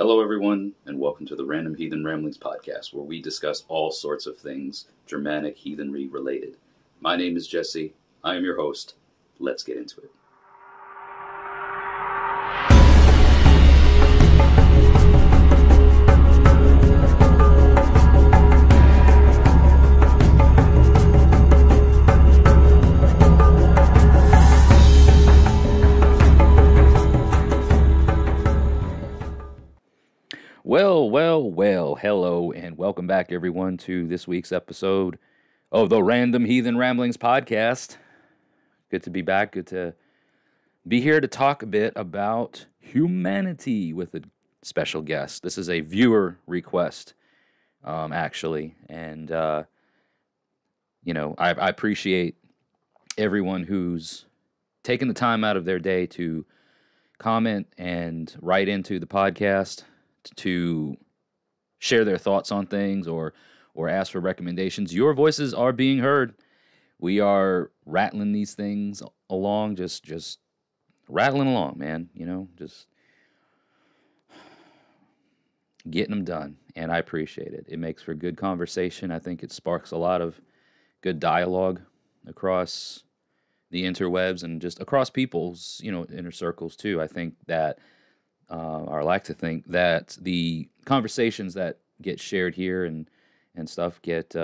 Hello everyone, and welcome to the Random Heathen Ramblings podcast, where we discuss all sorts of things Germanic heathenry related. My name is Jesse, I am your host, let's get into it. Well, hello, and welcome back, everyone, to this week's episode of the Random Heathen Ramblings podcast. Good to be back. Good to be here to talk a bit about humanity with a special guest. This is a viewer request, actually, and, you know, I appreciate everyone who's taken the time out of their day to comment and write into the podcast, to share their thoughts on things or ask for recommendations. Your voices are being heard. We are rattling these things along, just rattling along, man, you know, just getting them done, and I appreciate it. It makes for good conversation. I think it sparks a lot of good dialogue across the interwebs and just across people's, you know, inner circles too. I think that I like to think that the conversations that get shared here and stuff get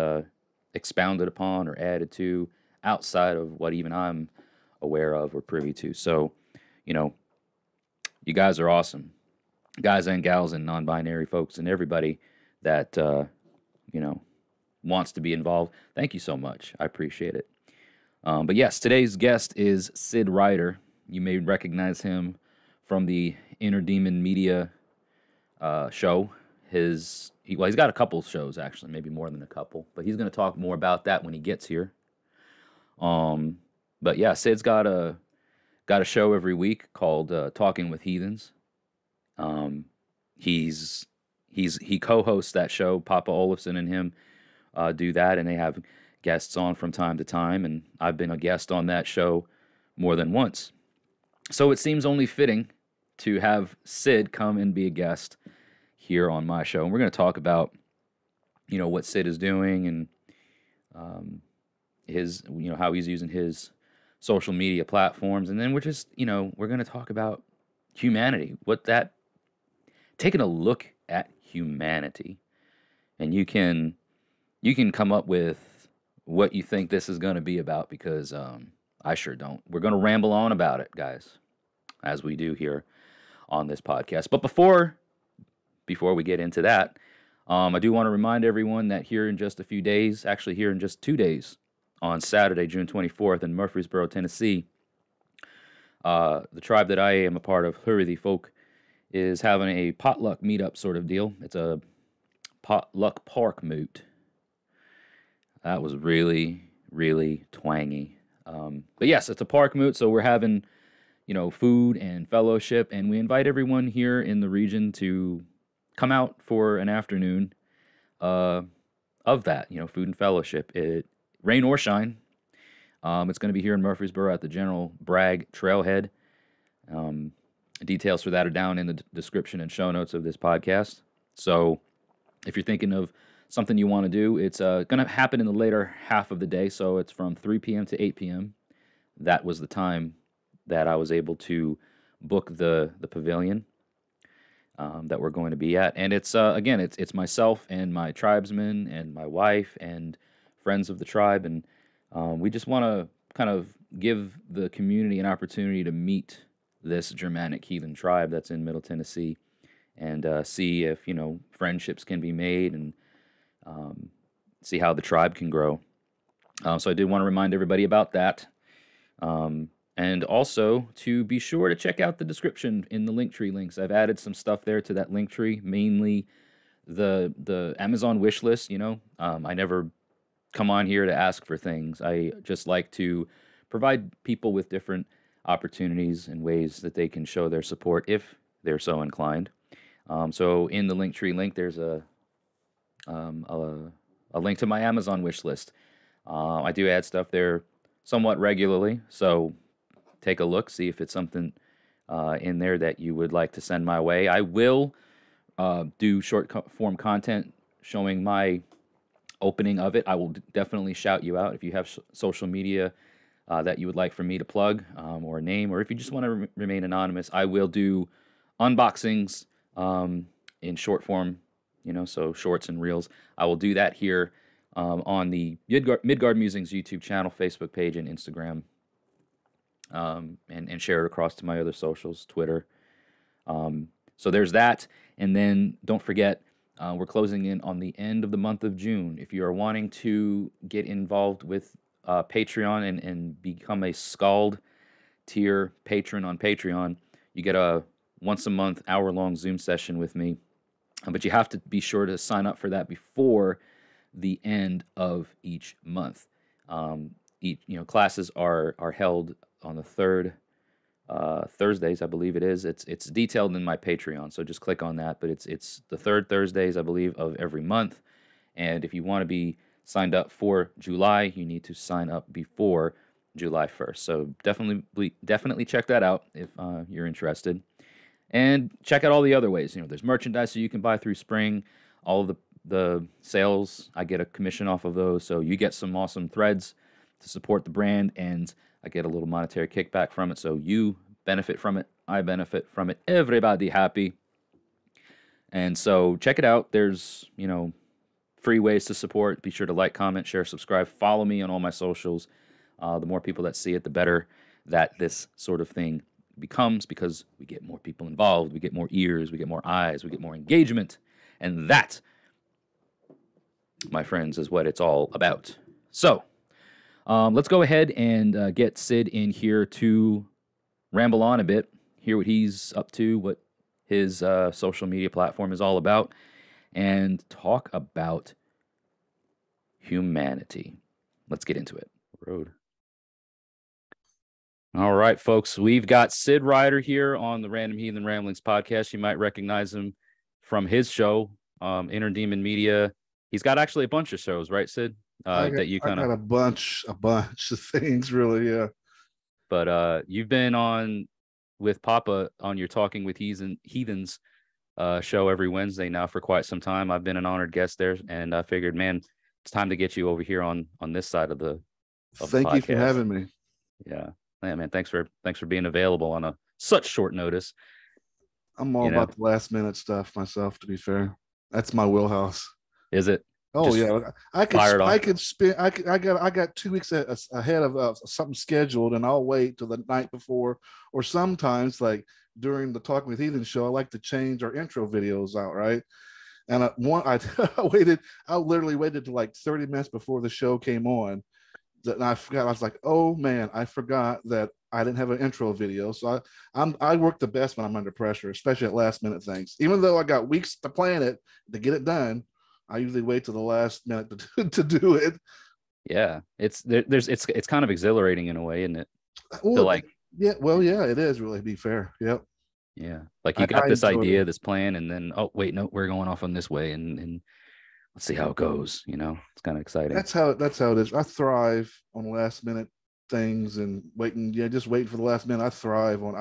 expounded upon or added to outside of what even I'm aware of or privy to. So, you know, you guys are awesome. Guys and gals and non-binary folks and everybody that, you know, wants to be involved. Thank you so much. I appreciate it. But yes, today's guest is Sid Ryder. You may recognize him from the Inner Demon Media show. He's got a couple shows, actually, maybe more than a couple, but he's going to talk more about that when he gets here. But yeah, Sid's got a show every week called Talking with Heathens. He co-hosts that show. Papa Olofsson and him do that, and they have guests on from time to time, and I've been a guest on that show more than once. So it seems only fitting to have Sid come and be a guest here on my show. And we're going to talk about, you know, what Sid is doing and his, you know, how he's using his social media platforms. And then we're just, you know, we're going to talk about humanity, taking a look at humanity. And you can come up with what you think this is going to be about, because I sure don't. We're going to ramble on about it, guys, as we do here on this podcast. But before we get into that, I do want to remind everyone that here in just a few days, actually here in just 2 days, on Saturday, June 24th in Murfreesboro, Tennessee, the tribe that I am a part of, Hlórriðifólk, is having a potluck meetup sort of deal. It's a potluck park moot. That was really, really twangy. But yes, it's a park moot, so we're having, you know, food and fellowship, and we invite everyone here in the region to come out for an afternoon of that, you know, food and fellowship. It rain or shine. It's going to be here in Murfreesboro at the General Bragg Trailhead. Details for that are down in the description and show notes of this podcast. So if you're thinking of something you want to do, it's going to happen in the later half of the day, so it's from 3 p.m. to 8 p.m. That was the time that I was able to book the pavilion that we're going to be at. And it's, again, it's myself and my tribesmen and my wife and friends of the tribe, and we just want to kind of give the community an opportunity to meet this Germanic heathen tribe that's in Middle Tennessee and see if, you know, friendships can be made and see how the tribe can grow. So I did want to remind everybody about that. And also to be sure to check out the description in the Linktree links. I've added some stuff there to that Linktree, mainly the Amazon wish list, you know. I never come on here to ask for things. I just like to provide people with different opportunities and ways that they can show their support if they're so inclined. So in the Linktree link, there's a link to my Amazon wish list. I do add stuff there somewhat regularly, so take a look, see if it's something in there that you would like to send my way. I will do short form content showing my opening of it, I will definitely shout you out if you have social media that you would like for me to plug, or a name, or if you just want to remain anonymous. I will do unboxings in short form, you know, so shorts and reels. I will do that here on the Midgard Musings YouTube channel, Facebook page, and Instagram, and share it across to my other socials, Twitter. So there's that. And then don't forget, we're closing in on the end of the month of June. If you are wanting to get involved with Patreon and become a Scald tier patron on Patreon, you get a once-a-month hour-long Zoom session with me. But you have to be sure to sign up for that before the end of each month. You know, classes are held on the third Thursdays, I believe it is. It's detailed in my Patreon, so just click on that. But it's the third Thursdays, I believe, of every month. And if you want to be signed up for July, you need to sign up before July 1st. So definitely check that out if you're interested. And check out all the other ways. You know, there's merchandise that you can buy through Spring. All the sales, I get a commission off of those. So you get some awesome threads to support the brand, and I get a little monetary kickback from it. So you benefit from it. I benefit from it. Everybody happy. And so check it out. There's, you know, free ways to support. Be sure to like, comment, share, subscribe. Follow me on all my socials. The more people that see it, the better that this sort of thing becomes, because we get more people involved, we get more ears, we get more eyes, we get more engagement. And that, my friends, is what it's all about. So let's go ahead and get Sid in here to ramble on a bit, hear what he's up to, what his social media platform is all about, and talk about humanity. Let's get into it. Road. All right, folks, we've got Sid Ryder here on the Random Heathen Ramblings podcast. You might recognize him from his show, Inner Demon Media. He's got actually a bunch of shows, right, Sid? That you kind of a bunch of things, really, yeah. But you've been on with Papa on your Talking with Heathens show every Wednesday now for quite some time. I've been an honored guest there, and I figured, man, it's time to get you over here on this side of the podcast. Thank you for having me. Yeah. Yeah, man, thanks for being available on a such short notice. I'm all about the last minute stuff myself, to be fair. That's my wheelhouse. Is it? Oh, just yeah. I got 2 weeks ahead of something scheduled, and I'll wait till the night before. Or sometimes, like during the Talking with Heathen show, I like to change our intro videos out, right? And I literally waited till like 30 minutes before the show came on. And I forgot. I was like, "Oh man, I forgot that I didn't have an intro video." So I work the best when I'm under pressure, especially at last minute things. Even though I got weeks to plan it to get it done, I usually wait till the last minute to do it. Yeah, it's kind of exhilarating in a way, isn't it? Well, yeah, it is, really, to be fair. Yep. Yeah, like you got this idea, this plan, and then oh wait, no, we're going off on this way, and let's see how it goes. You know, it's kind of exciting. That's how it is. I thrive on last minute things and waiting. Yeah, just waiting for the last minute. I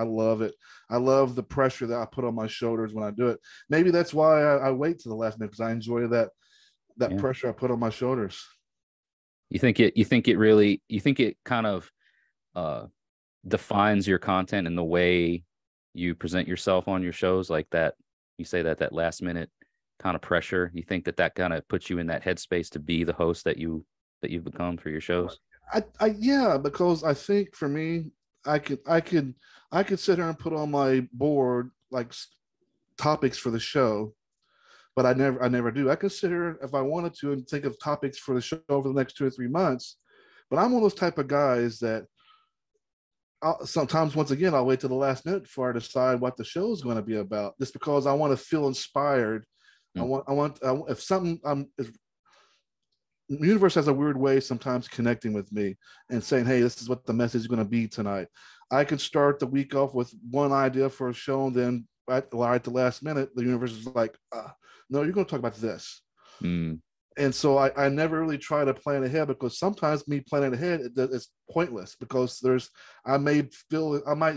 love it. I love the pressure that I put on my shoulders when I do it. Maybe that's why I wait to the last minute, because I enjoy that pressure I put on my shoulders. You think it kind of defines your content and the way you present yourself on your shows, like that. You say that last minute kind of pressure, you think that kind of puts you in that headspace to be the host that you've become for your shows? Yeah, because I think for me, I could sit here and put on my board like topics for the show, but I never do. I could sit here if I wanted to and think of topics for the show over the next 2 or 3 months, but I'm one of those type of guys that sometimes, once again, I'll wait till the last minute before I decide what the show is going to be about, just because I want to feel inspired. I want if something, the universe has a weird way sometimes connecting with me and saying, hey, this is what the message is going to be tonight. I can start the week off with one idea for a show, and then at the last minute, the universe is like, no, you're going to talk about this. Mm. And so I never really try to plan ahead, because sometimes me planning ahead is pointless, because I might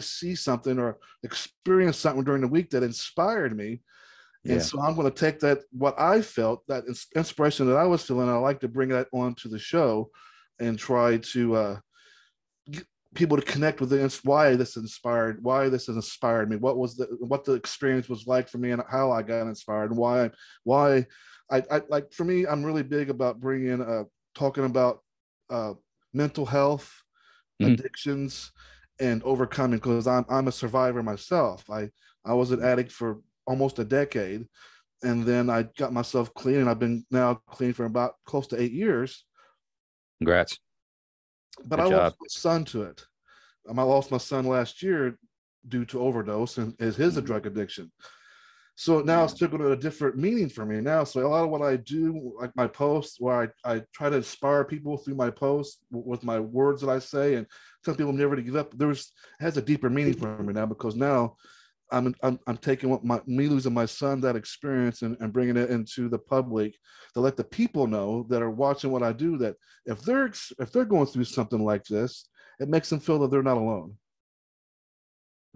see something or experience something during the week that inspired me. And so I'm going to take that, what I felt, that inspiration that I was feeling, I like to bring that onto the show and try to get people to connect with the, why this inspired me, what the experience was like for me, and how I got inspired, and why I like, for me, I'm really big about bringing, talking about mental health, addictions, and overcoming, because I'm a survivor myself. I was an addict for almost a decade, and then I got myself clean, and I've been now clean for about close to 8 years. Congrats. But I lost my son to it. I lost my son last year due to overdose, and his drug addiction. So now it's took a different meaning for me now. So a lot of what I do, like my posts, where I try to inspire people through my posts with my words that I say, and tell people never to give up. It has a deeper meaning for me now, because now I'm taking what me losing my son, that experience, and bringing it into the public to let the people know that are watching what I do, that if they're going through something like this, it makes them feel that they're not alone.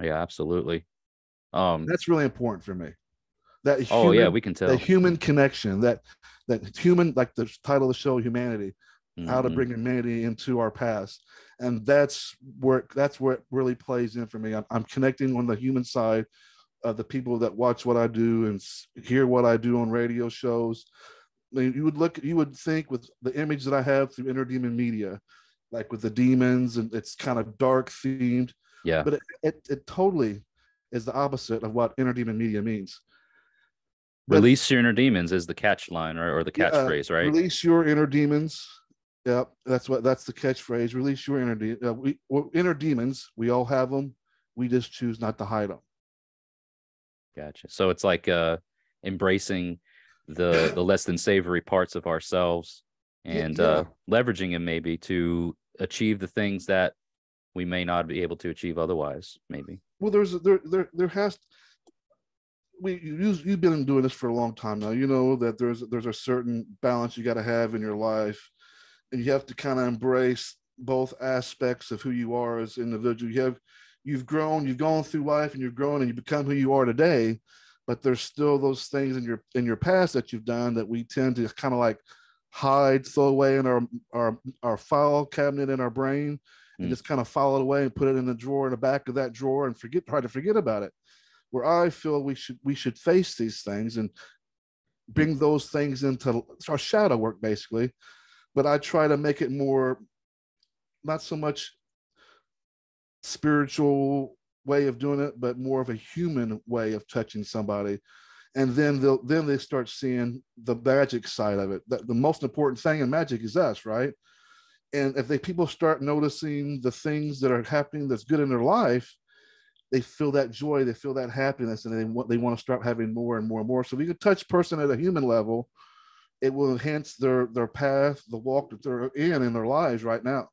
Yeah, absolutely. That's really important for me. That human, we can tell the human connection, that human, like the title of the show, humanity, how to bring humanity into our past, and that's where it really plays in for me. I'm connecting on the human side of the people that watch what I do and hear what I do on radio shows. I mean, you would think with the image that I have through Inner Demon Media, like with the demons, and it's kind of dark themed, but it totally is the opposite of what Inner Demon Media means. Release your inner demons is the catch line, or the catchphrase, right? Release your inner demons. Yep, that's the catchphrase. Release your inner demons. We're inner demons. We all have them. We just choose not to hide them. Gotcha. So it's like embracing the less than savory parts of ourselves, and leveraging them maybe to achieve the things that we may not be able to achieve otherwise. Maybe. Well, there has to. You've been doing this for a long time now. You know that there's a certain balance you got to have in your life, and you have to kind of embrace both aspects of who you are as an individual. You've grown, you've gone through life, and you're growing, and you become who you are today. But there's still those things in your past that you've done that we tend to kind of like hide, throw away in our file cabinet in our brain, and just kind of file it away and put it in the drawer, in the back of that drawer, and try to forget about it. Where I feel we should face these things and bring those things into our shadow work, basically. But I try to make it more, not so much spiritual way of doing it, but more of a human way of touching somebody. And then they start seeing the magic side of it. The most important thing in magic is us, right? And if people start noticing the things that are happening that's good in their life, they feel that joy, they feel that happiness, and they want to start having more and more and more. So if you can touch person at a human level, it will enhance their path, the walk that they're in their lives right now.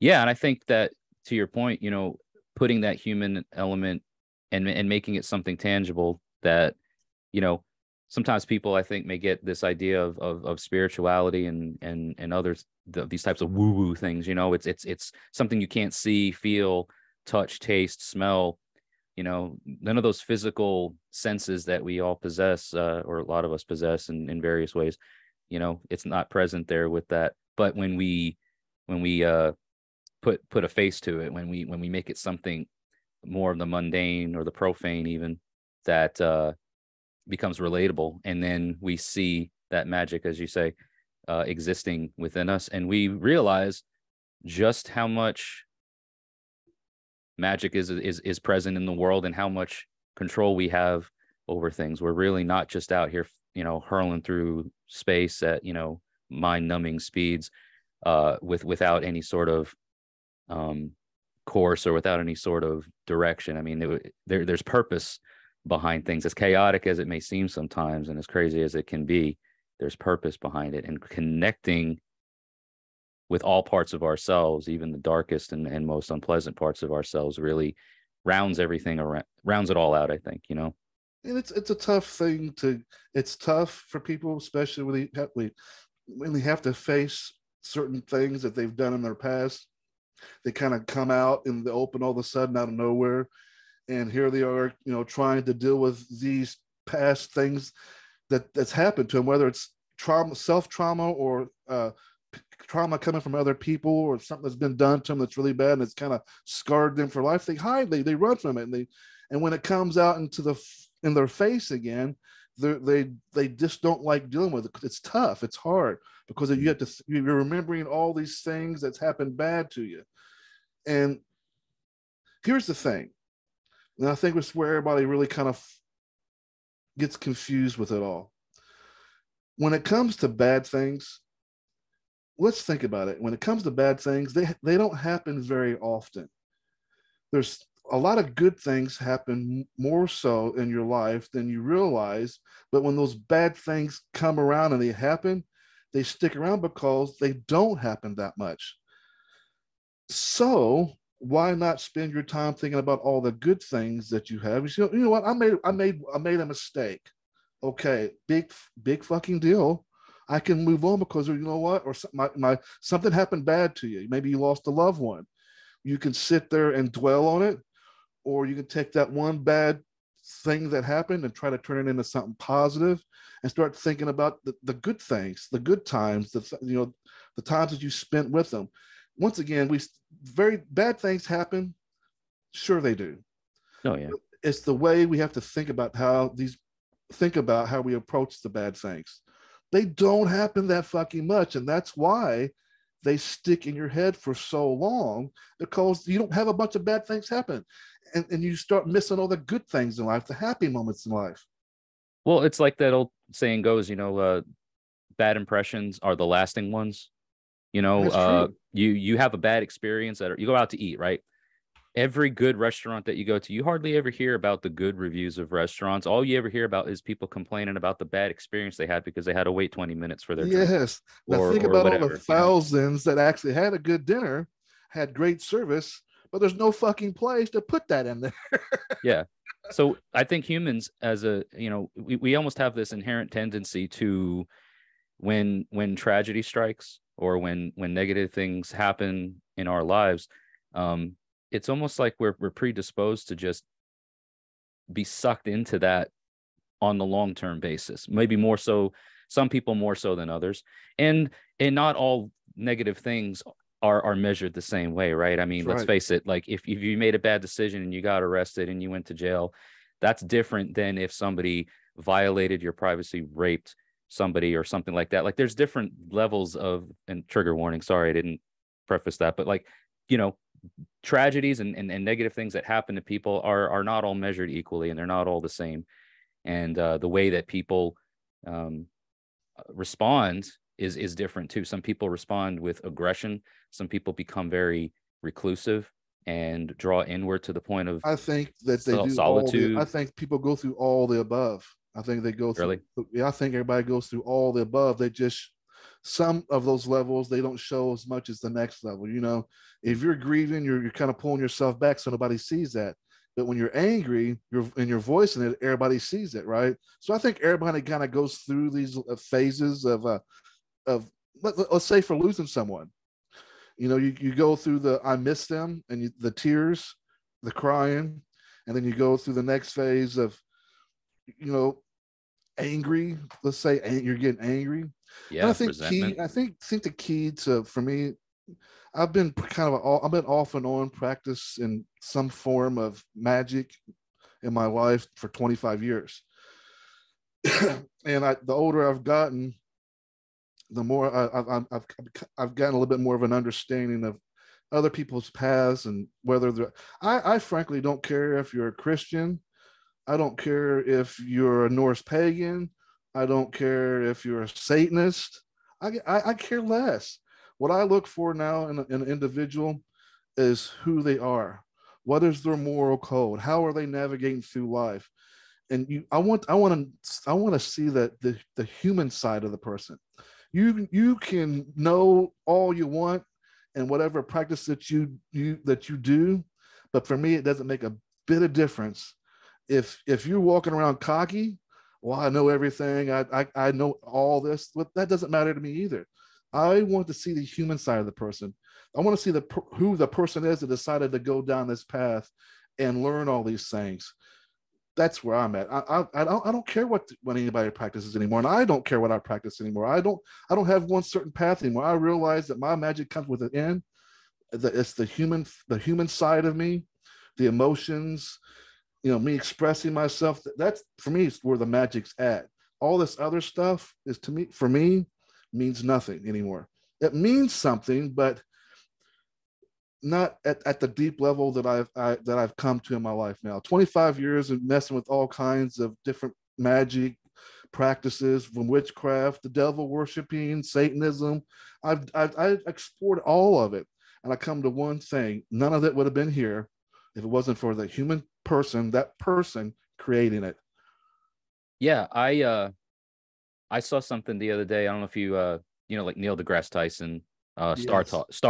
Yeah, and I think that, to your point, you know, putting that human element and making it something tangible that, you know, sometimes people, I think, may get this idea of spirituality and others, these types of woo-woo things. You know, it's something you can't see, feel, touch, taste, smell, you know, none of those physical senses that we all possess, or a lot of us possess in various ways. You know, it's not present there with that. But when we put a face to it, when we make it something more of the mundane or the profane, even, that becomes relatable. And then we see that magic, as you say, existing within us. And we realize just how much magic is present in the world, and how much control we have over things. We're really not just out here, you know, hurling through space at, you know, mind-numbing speeds, without any sort of course, or without any sort of direction. I mean, there's purpose behind things. As chaotic as it may seem sometimes, and as crazy as it can be, there's purpose behind it, and connecting with all parts of ourselves, even the darkest and most unpleasant parts of ourselves, really rounds everything around, rounds it all out, I think, you know? And it's a tough thing it's tough for people, especially when they have to face certain things that they've done in their past. They kind of come out in the open all of a sudden, out of nowhere. And here they are, you know, trying to deal with these past things that's happened to him, whether it's trauma, self-trauma, or trauma coming from other people, or something that's been done to them that's really bad and it's kind of scarred them for life. They hide, they run from it, and when it comes out into in their face again, they just don't like dealing with it. It's tough, it's hard, because you have to, you're remembering all these things that's happened bad to you. And here's the thing, and I think it's where everybody really kind of gets confused with it all. When it comes to bad things, let's think about it. When it comes to bad things, they don't happen very often. There's a lot of good things happen more so in your life than you realize. But when those bad things come around and they happen, they stick around because they don't happen that much. So why not spend your time thinking about all the good things that you have? You say, you know what? I made a mistake. Okay, big fucking deal. I can move on, because, you know what, or something happened bad to you. Maybe you lost a loved one. You can sit there and dwell on it, or you can take that one bad thing that happened and try to turn it into something positive, and start thinking about the good things, the good times, the times that you spent with them. Once again, very bad things happen. Sure they do. Oh yeah. It's the way we have to think about how we approach the bad things. They don't happen that fucking much. And that's why they stick in your head for so long, because you don't have a bunch of bad things happen. And you start missing all the good things in life, the happy moments in life. Well, it's like that old saying goes, bad impressions are the lasting ones. You have a bad experience you go out to eat, right? Every good restaurant that you go to, you hardly ever hear about the good reviews of restaurants. All you ever hear about is people complaining about the bad experience they had because they had to wait 20 minutes for their dinner. Yes. Now think about all the thousands that actually had a good dinner, had great service, but there's no fucking place to put that in there. Yeah. So I think humans, we almost have this inherent tendency to, when tragedy strikes, or when negative things happen in our lives, it's almost like we're predisposed to just be sucked into that on the long-term basis, maybe more so, some people more so than others. And not all negative things are measured the same way, right? I mean, that's let's face it, like if you made a bad decision and you got arrested and you went to jail, that's different than if somebody violated your privacy, raped somebody or something like that. Like there's different levels of, and trigger warning, sorry, I didn't preface that, but tragedies and negative things that happen to people are not all measured equally, and they're not all the same. And the way that people respond is different too. Some people respond with aggression. Some people become very reclusive and draw inward to the point of solitude. I think people go through all the above. I think they go through. Really? I think everybody goes through all the above. They just, some of those levels, they don't show as much as the next level. If you're grieving, you're kind of pulling yourself back so nobody sees that. But when you're angry, you're voicing it, everybody sees it, right? So I think everybody kind of goes through these phases of let's say for losing someone. You go through the I miss them, and the tears, the crying, and then you go through the next phase of angry. Let's say you're getting angry. Yeah. And I think the key to, for me, I've been off and on practice in some form of magic in my life for 25 years. And the older I've gotten, the more I've gotten a little bit more of an understanding of other people's paths, and whether I frankly don't care if you're a Christian. I don't care if you're a Norse pagan. I don't care if you're a Satanist. I care less. What I look for now in an individual is who they are. What is their moral code? How are they navigating through life? And I want to see that the human side of the person. You can know all you want and whatever practice that you do, but for me it doesn't make a bit of difference. If you're walking around cocky, well, I know everything, I know all this, but that doesn't matter to me either. I want to see the human side of the person. I want to see who the person is that decided to go down this path and learn all these things. that's where I'm at. I don't care what anybody practices anymore, and I don't care what I practice anymore. I don't have one certain path anymore. I realize that my magic comes with an end. It's the human side of me, the emotions, you know, me expressing myself. That's for me is where the magic's at. All this other stuff is for me means nothing anymore. It means something, but not at the deep level that I've come to in my life now. 25 years of messing with all kinds of different magic practices, from witchcraft, the devil worshiping, Satanism. I've explored all of it, and I come to one thing: none of it would have been here if it wasn't for the human person, that person creating it. Yeah, I saw something the other day. I don't know if you you know, like Neil deGrasse Tyson. Star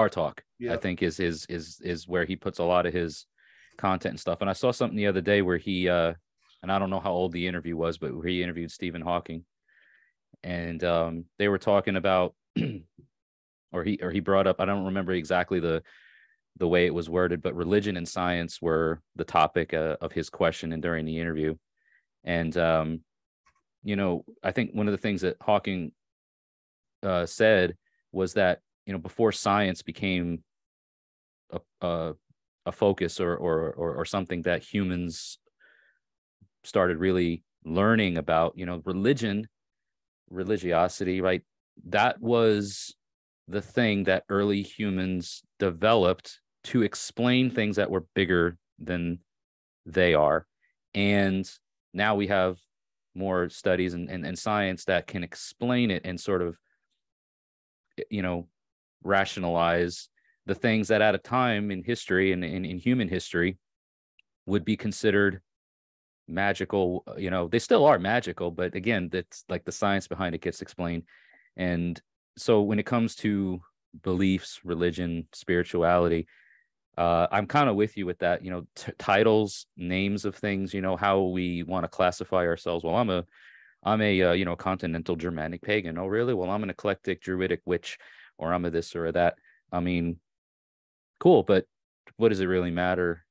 Talk, yeah. I think is where he puts a lot of his content and stuff. And I saw something the other day where he, and I don't know how old the interview was, but where he interviewed Stephen Hawking, and they were talking about, or he brought up, I don't remember exactly the way it was worded, but religion and science were the topic of his question and during the interview. And you know, I think one of the things that Hawking said was that, you know, before science became a focus or something that humans started really learning about, you know, religiosity, right? That was the thing that early humans developed to explain things that were bigger than they are. And now we have more studies and science that can explain it and sort of, you know, rationalize the things that at a time in history and in human history would be considered magical. You know, they still are magical, but again, that's like the science behind it gets explained. And so when it comes to beliefs, religion, spirituality, I'm kind of with you with that, you know, titles, names of things, you know, how we want to classify ourselves. Well, I'm a you know, continental Germanic pagan. Oh, really? Well, I'm an eclectic Druidic witch, or I'm a this or a that. I mean, cool, but what does it really matter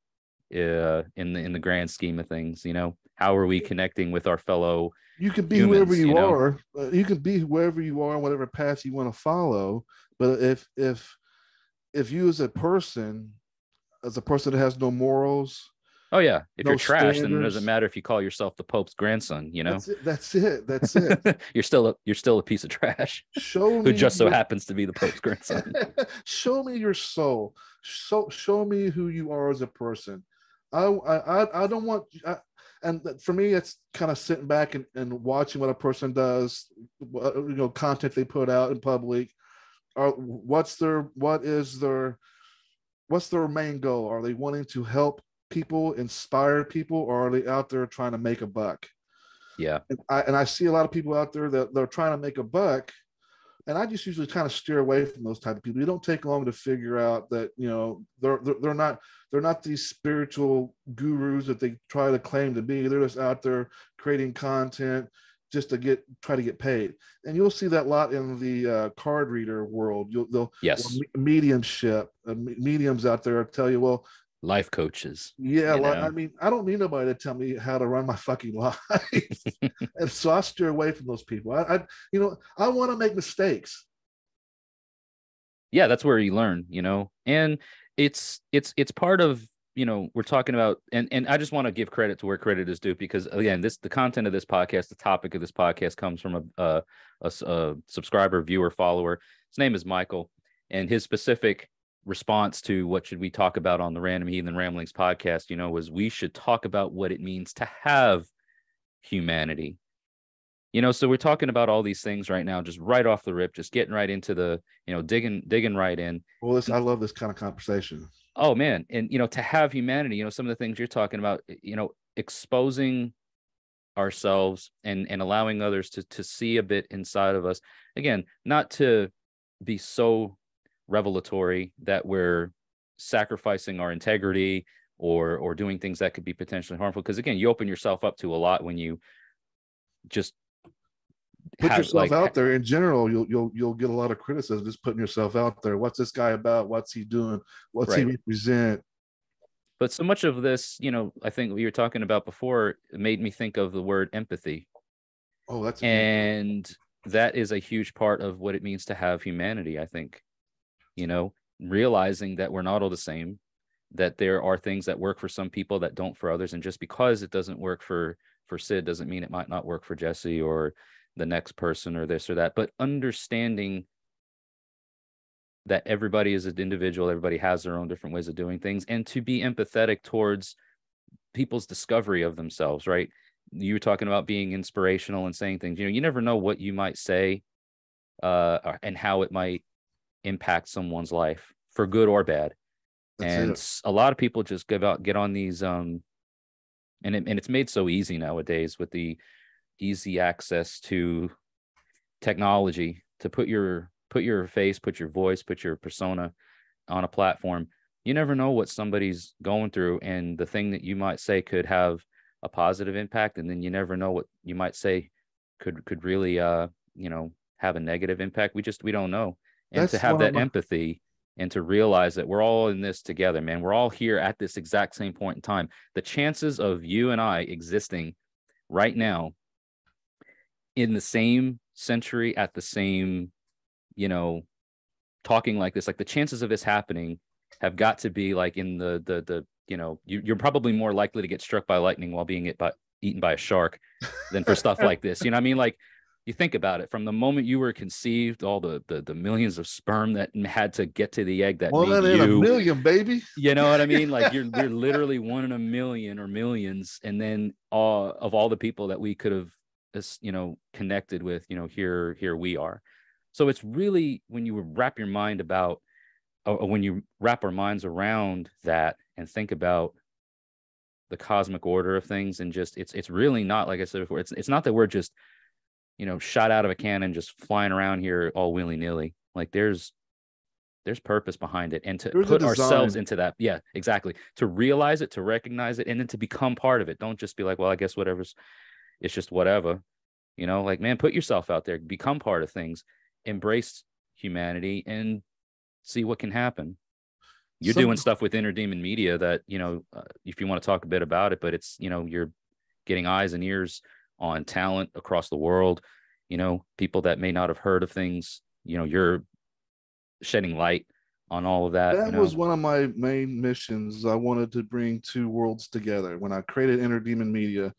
in the grand scheme of things? You know, how are we connecting with our fellow? You can be humans, whoever you are. You can be whoever you are, whatever path you want to follow. But if you as a person that has no morals. Oh, yeah. If you're trash, then it doesn't matter if you call yourself the Pope's grandson, you know? That's it. You're still a piece of trash. Show me who just so happens to be the Pope's grandson. Show me your soul. Show me who you are as a person. And for me, it's kind of sitting back and watching what a person does, you know, content they put out in public. What's their main goal? Are they wanting to help people, inspire people, or are they out there trying to make a buck? Yeah. And I see a lot of people out there that they're trying to make a buck, and I just usually kind of steer away from those type of people. You don't take long to figure out that, you know, they're not these spiritual gurus that they try to claim to be. They're just out there creating content just to try to get paid. And you'll see that a lot in the card reader world. Mediumship, mediums out there tell you, well, life coaches. Yeah, I mean, I don't need nobody to tell me how to run my fucking life. And so I steer away from those people. You know, I want to make mistakes. Yeah, that's where you learn, you know. And it's part of, you know, we're talking about, and I just want to give credit to where credit is due, because again, the content of this podcast, the topic of this podcast comes from a subscriber, viewer, follower. His name is Michael, and his specific response to what should we talk about on the Random Heathen Ramblings podcast, you know, was we should talk about what it means to have humanity. You know, so we're talking about all these things right now, just right off the rip, just getting right into the, you know, digging right in. Well, I love this kind of conversation. Oh, man. And, you know, to have humanity, you know, some of the things you're talking about, you know, exposing ourselves and allowing others to see a bit inside of us. Again, not to be so revelatory that we're sacrificing our integrity or doing things that could be potentially harmful, because again, you open yourself up to a lot when you just put yourself out there. In general, you'll get a lot of criticism just putting yourself out there. What's this guy about? What's he doing? What's he represent? But so much of this, you know, I think what you were talking about before made me think of the word empathy. Oh, that's and that is a huge part of what it means to have humanity, I think. You know, realizing that we're not all the same, that there are things that work for some people that don't for others. And just because it doesn't work for Sid doesn't mean it might not work for Jesse or the next person or this or that. But understanding that everybody is an individual, everybody has their own different ways of doing things, and to be empathetic towards people's discovery of themselves, right? You were talking about being inspirational and saying things, you know, you never know what you might say and how it might impact someone's life for good or bad. That's it. A lot of people just get on these, and it's made so easy nowadays with the easy access to technology to put your face, put your voice, put your persona on a platform. You never know what somebody's going through, and the thing that you might say could have a positive impact, and then you never know what you might say could really, you know, have a negative impact. We don't know. And that's to have that empathy and to realize that we're all in this together, man. We're all here at this exact same point in time. The chances of you and I existing right now in the same century at the same, you know, talking like this, like the chances of this happening have got to be like in the you know, you're probably more likely to get struck by lightning while being eaten by a shark than for stuff like this. You know what I mean? Like, you think about it, from the moment you were conceived, all the millions of sperm that had to get to the egg that made you. Well, that ain't a million, baby. You know what I mean? Like, you're literally one in a million or millions. And then of all the people that we could have, you know, connected with, you know, here we are. So it's really, when you wrap your mind about, or when you wrap our minds around that and think about the cosmic order of things, and just, it's really not, like I said before, it's not that we're just, you know, shot out of a cannon, just flying around here all willy nilly. Like, there's purpose behind it, and to put ourselves into that. Yeah, exactly. To realize it, to recognize it, and then to become part of it. Don't just be like, well, I guess it's just whatever, you know, like, man, put yourself out there, become part of things, embrace humanity, and see what can happen. You're doing stuff with Inner Demon Media that, you know, if you want to talk a bit about it, but it's, you know, you're getting eyes and ears on talent across the world, you know, people that may not have heard of things, you know, you're shedding light on all of that. That was one of my main missions. I wanted to bring two worlds together. When I created Inner Demon Media,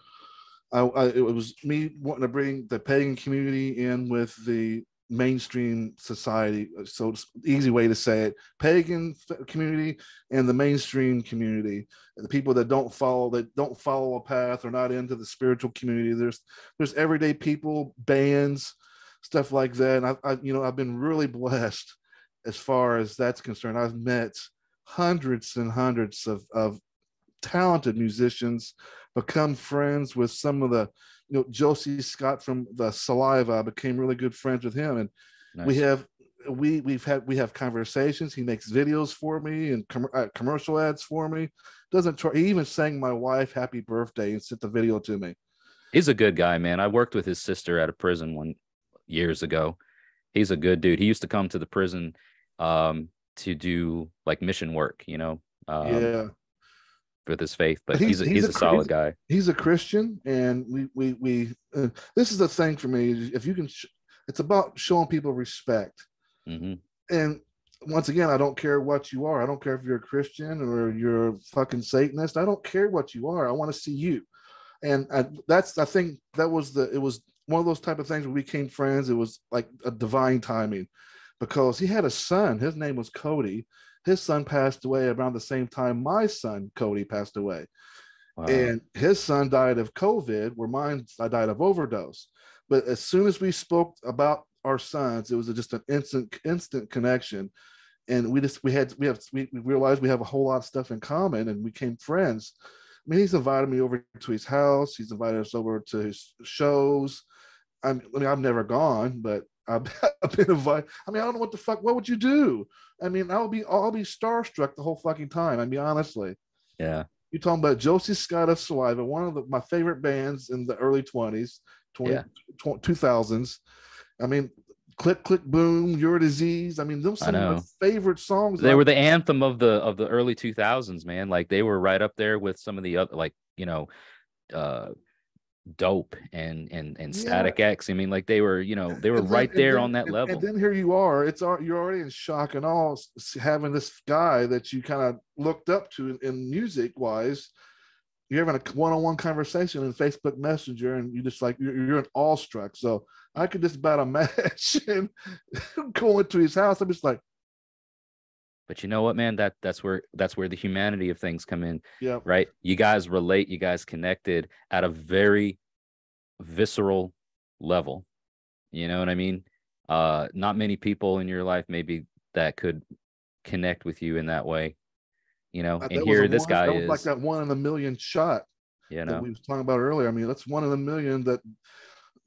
it was me wanting to bring the pagan community in with the mainstream society, so easy way to say it, pagan community and the mainstream community, the people that don't follow a path or not into the spiritual community. There's everyday people, bands, stuff like that. And I you know, I've been really blessed as far as that's concerned. I've met hundreds and hundreds of talented musicians, become friends with some of the, you know, Josie Scott from the Saliva. I became really good friends with him, and nice. we have conversations. He makes videos for me and commercial ads for me. He even sang my wife happy birthday and sent the video to me. He's a good guy, man. I worked with his sister at a prison years ago. He's a good dude. He used to come to the prison to do like mission work, you know. Yeah. With his faith, but he's a solid guy. He's a Christian, and we this is the thing for me. If you can, it's about showing people respect. Mm-hmm. And once again, I don't care what you are. I don't care if you're a Christian or you're a fucking Satanist. I don't care what you are. I want to see you. And I think it was one of those type of things where we became friends. It was like a divine timing, because he had a son. His name was Cody. His son passed away around the same time my son, Cody, passed away. Wow. And his son died of COVID, where mine, I died of overdose. But as soon as we spoke about our sons, it was just an instant connection. And we realized we have a whole lot of stuff in common, and we became friends. I mean, he's invited me over to his house. He's invited us over to his shows. I mean, I've never gone, but I've been invited. I mean, I don't know what the fuck. What would you do? I mean, I'll be starstruck the whole fucking time. I mean, honestly. Yeah. You're talking about Josie Scott of Saliva, one of my favorite bands in the early 2000s. I mean, Click, Click, Boom, Your Disease. I mean, those are some of my favorite songs. They were the anthem of the early 2000s, man. Like, they were right up there with some of the other, like, you know, Dope and Static X. I mean, like, they were, you know, they were right there on that level. And then here you are, it's, you're already in shock and awe having this guy that you kind of looked up to in music wise. You're having a one-on-one conversation in Facebook Messenger, and you just like, you're an awestruck. So I could just about imagine going to his house. I'm just like, but you know what, man, that's where the humanity of things come in. Yeah. Right. You guys relate, you guys connected at a very visceral level. You know what I mean? Not many people in your life, maybe, that could connect with you in that way. You know, and here this guy is like that 1 in a million shot, you know, that we were talking about earlier. I mean, that's 1 in a million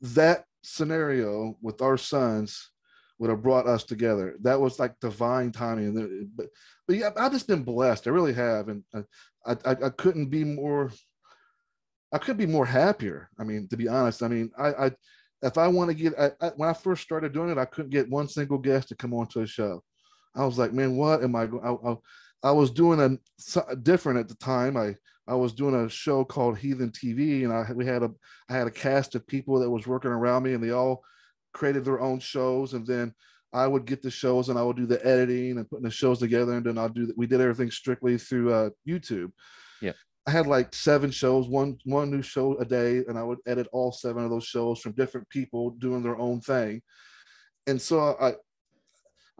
that scenario with our sons would have brought us together. That was like divine timing. But yeah, I've just been blessed. I really have, and I couldn't be more. I could be more happier. I mean, to be honest, I mean, I if I want to get, when I first started doing it, I couldn't get one single guest to come onto a show. I was like, man, what am I going? I was doing a different at the time. I was doing a show called Heathen TV, and I had a cast of people that was working around me, and they all created their own shows. And then I would get the shows, and I would do the editing and putting the shows together. And then we did everything strictly through YouTube. Yeah. I had like 7 shows, one new show a day. And I would edit all 7 of those shows from different people doing their own thing. And so I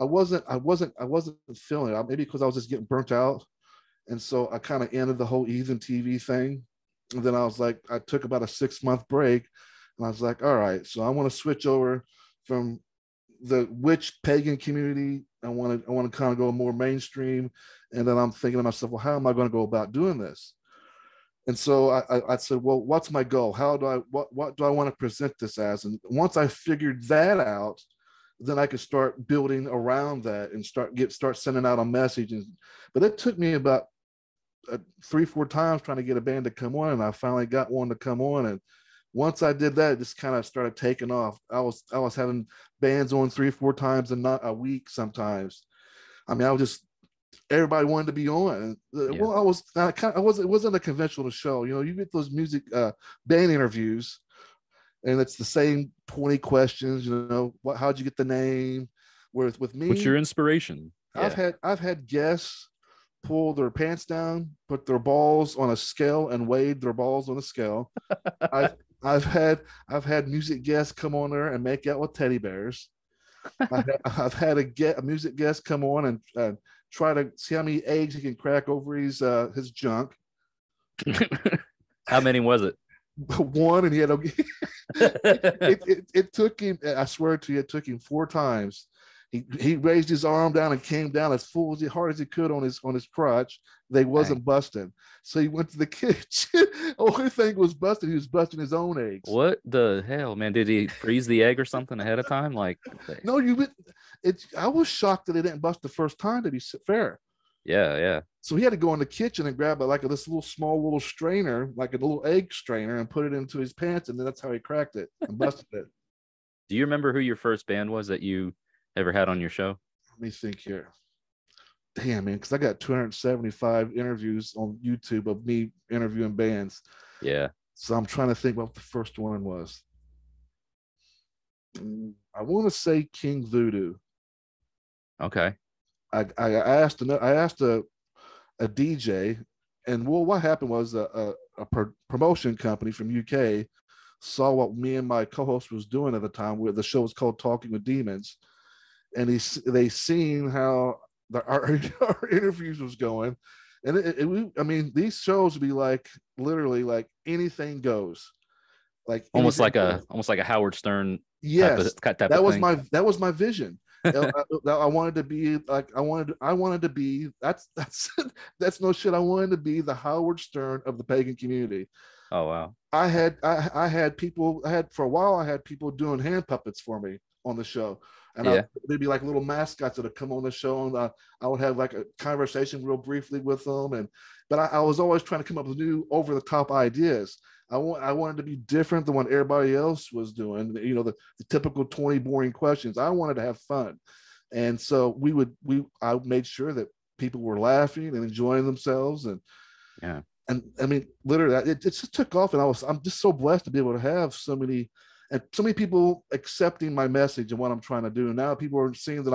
wasn't feeling it, maybe because I was just getting burnt out. And so I kind of ended the whole Heathen TV thing. And then I was like, I took about a 6-month break, and I was like, all right, so I want to switch over from the witch pagan community. I want to kind of go more mainstream. And then I'm thinking to myself, well, how am I going to go about doing this? And so I said, well, what's my goal? What do I want to present this as? And once I figured that out, then I could start building around that and start sending out a message. But it took me about 3-4 times trying to get a band to come on, and I finally got one to come on. And once I did that, it just kind of started taking off. I was having bands on 3-4 times and not a week sometimes. I mean, I was just, everybody wanted to be on. Yeah. Well, it wasn't a conventional show. You know, you get those music band interviews, and it's the same 20 questions, you know, how'd you get the name? Whereas with me, what's your inspiration? I've had guests pull their pants down, put their balls on a scale, and weighed their balls on a scale. I've had music guests come on there and make out with teddy bears. I've had a music guest come on and try to see how many eggs he can crack over his junk. How many was it? 1, and he had it took him, I swear to you, it took him 4 times. He raised his arm down and came down as full as hard as he could on his crotch. They wasn't busting, so he went to the kitchen. Only thing was busted, he was busting his own eggs. What the hell, man? Did he freeze the egg or something ahead of time? Like, no, I was shocked that it didn't bust the first time, to be fair. Yeah. So he had to go in the kitchen and grab this little strainer, like a little egg strainer, and put it into his pants, and then that's how he cracked it and busted it. Do you remember who your first band was that you ever had on your show? Let me think here. Damn, man, because I got 275 interviews on YouTube of me interviewing bands. Yeah. So I'm trying to think what the first one was. I want to say King Voodoo. Okay. I asked a DJ, and well, what happened was a promotion company from UK saw what me and my co-host was doing at the time, where the show was called Talking with Demons, and they seen how our interviews was going, and these shows would be like literally like anything goes, like almost like goes. almost like a Howard Stern. Yes, that was my vision. I wanted to be like I wanted to be that's no shit. I wanted to be the Howard Stern of the pagan community. Oh wow! I had people doing hand puppets for me on the show, and they'd be like little mascots that would come on the show, and I would have like a conversation real briefly with them, but I was always trying to come up with new over the top ideas. I wanted to be different than what everybody else was doing. You know, the typical 20 boring questions. I wanted to have fun. And so I made sure that people were laughing and enjoying themselves. And yeah. And I mean, literally it just took off, and I'm just so blessed to be able to have so many people accepting my message and what I'm trying to do. And now people are seeing that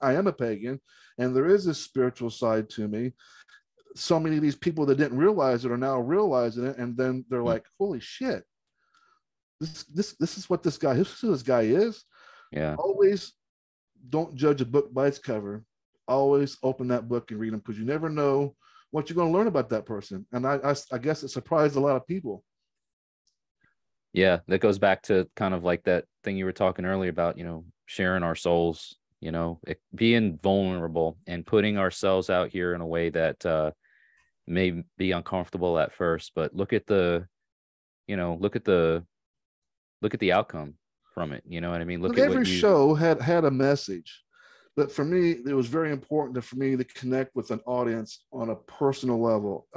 I am a pagan, and there is this spiritual side to me. So many of these people that didn't realize it are now realizing it, and then they're like, "Holy shit! This is what this guy. This is who this guy is." Yeah. Always don't judge a book by its cover. Always open that book and read them, because you never know what you're going to learn about that person. And I guess it surprised a lot of people. Yeah, that goes back to kind of like that thing you were talking earlier about, you know, sharing our souls, you know, being vulnerable and putting ourselves out here in a way that may be uncomfortable at first, but look at the outcome from it. You know what I mean? Look at every show had a message. But for me, it was very important for me to connect with an audience on a personal level,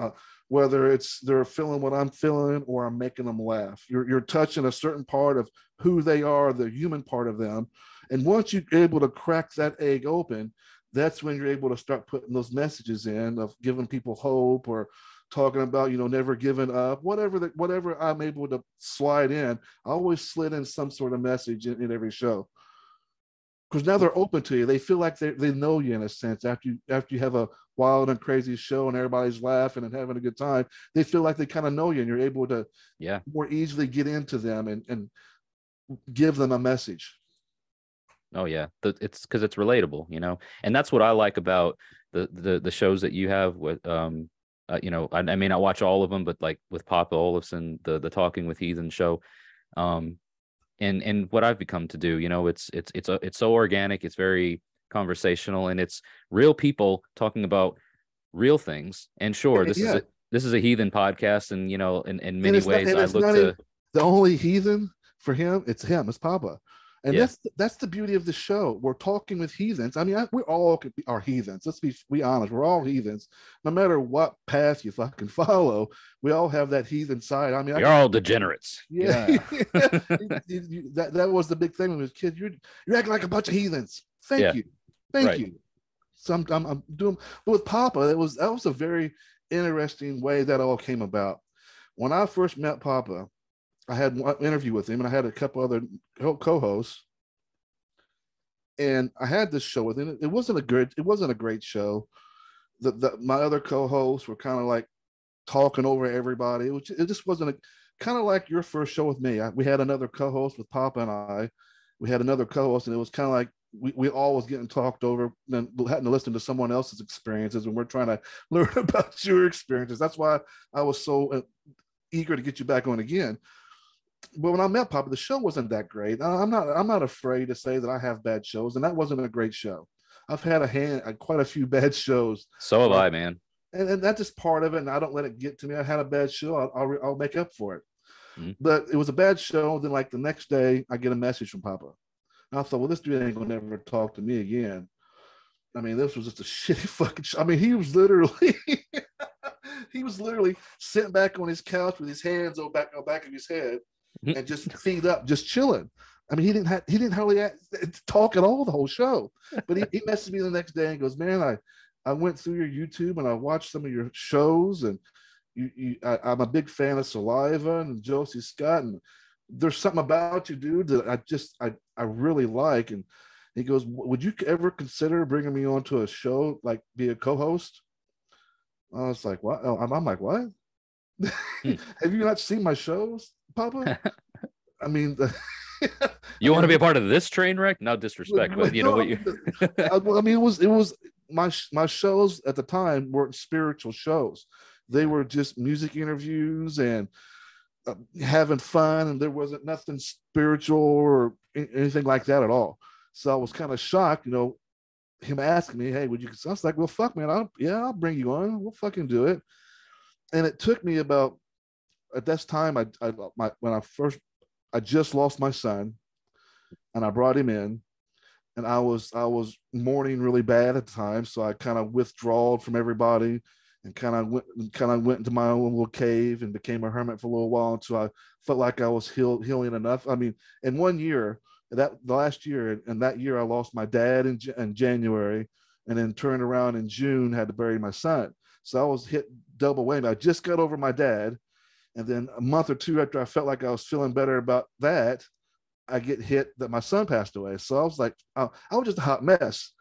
whether it's they're feeling what I'm feeling or I'm making them laugh. You're touching a certain part of who they are, the human part of them. And once you're able to crack that egg open, that's when you're able to start putting those messages in of giving people hope, or talking about, you know, never giving up, whatever I'm able to slide in. I always slid in some sort of message in every show. Because now they're open to you. They feel like they know you in a sense. After you have a wild and crazy show and everybody's laughing and having a good time, they feel like they kind of know you, and you're able to more easily get into them and give them a message. Oh yeah, it's because it's relatable, you know. And that's what I like about the shows that you have with you know, I may not watch all of them, but like with Papa Olofsson, the Talking with Heathen show. And what I've become to do, you know, it's so organic, it's very conversational, and it's real people talking about real things. And sure, this is a heathen podcast, and you know, in many ways, I look to the only heathen for him. It's him. It's Papa, and that's the beauty of the show. We're talking with heathens. I mean, we all are heathens. Let's be honest. We're all heathens, no matter what path you fucking follow. We all have that heathen side. I mean, you're all degenerates. That was the big thing when I was a kid. You're acting like a bunch of heathens. Thank you. So I'm doing, but with Papa, that was a very interesting way that all came about. When I first met Papa, I had one interview with him, and I had a couple other co-hosts, and I had this show with him. It wasn't a great show. My other co-hosts were kind of like talking over everybody. It just wasn't kind of like your first show with me. We had another co-host with Papa, and we had another co-host, and it was kind of like we all was getting talked over and having to listen to someone else's experiences, and we're trying to learn about your experiences. That's why I was so eager to get you back on again. But when I met Papa, the show wasn't that great. I'm not afraid to say that I have bad shows, and that wasn't a great show. I've had quite a few bad shows. So have I, man. And that's just part of it, and I don't let it get to me. I had a bad show. I'll make up for it. Mm-hmm. But it was a bad show. Then, like, the next day, I get a message from Papa. And I thought, well, this dude ain't going to ever talk to me again. I mean, this was just a shitty fucking show. I mean, he was literally sitting back on his couch with his hands on back of his head, and just feet up, just chilling. I mean, he didn't hardly talk at all the whole show. But he messaged me the next day and goes, "Man, I went through your YouTube and I watched some of your shows, and I'm a big fan of Saliva and Josie Scott, and there's something about you, dude, that I really like." And he goes, "Would you ever consider bringing me onto a show, like be a co-host?" I was like, "What?" I'm like, "What? Have you not seen my shows, Papa?" I mean, you want to be a part of this train wreck? No disrespect, but you know what you. I mean, it was my shows at the time weren't spiritual shows; they were just music interviews and having fun, and there wasn't nothing spiritual or anything like that at all. So I was kind of shocked, you know. Him asking me, "Hey, would you?" I was like, "Well, fuck, man. I'll bring you on. We'll fucking do it." And it took me about, at this time, when I just lost my son, and I brought him in, and I was mourning really bad at the time, so I kind of withdrawed from everybody and kind of went into my own little cave and became a hermit for a little while until I felt like I was healing enough. I mean, in 1 year, that year I lost my dad in January, and then turned around in June, had to bury my son. So I was hit double whammy. I just got over my dad, and then a month or two after I felt like I was feeling better about that, I get hit that my son passed away. So I was like, I was just a hot mess.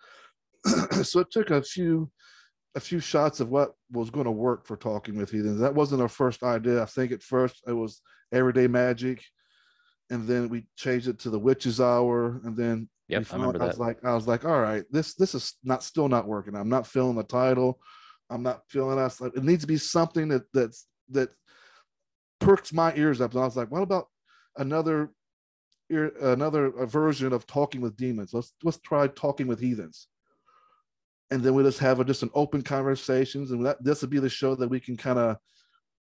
So it took a few shots of what was going to work for Talking with Heathens. That wasn't our first idea. I think at first it was Everyday Magic, and then we changed it to the Witch's Hour, and then I was like, all right, this is still not working. I'm not feeling the title. I'm not feeling. I was like, it needs to be something that perks my ears up. And I was like, what about another version of Talking with Demons? Let's try Talking with Heathens. And then we just have just an open conversations, and this would be the show that we can kind of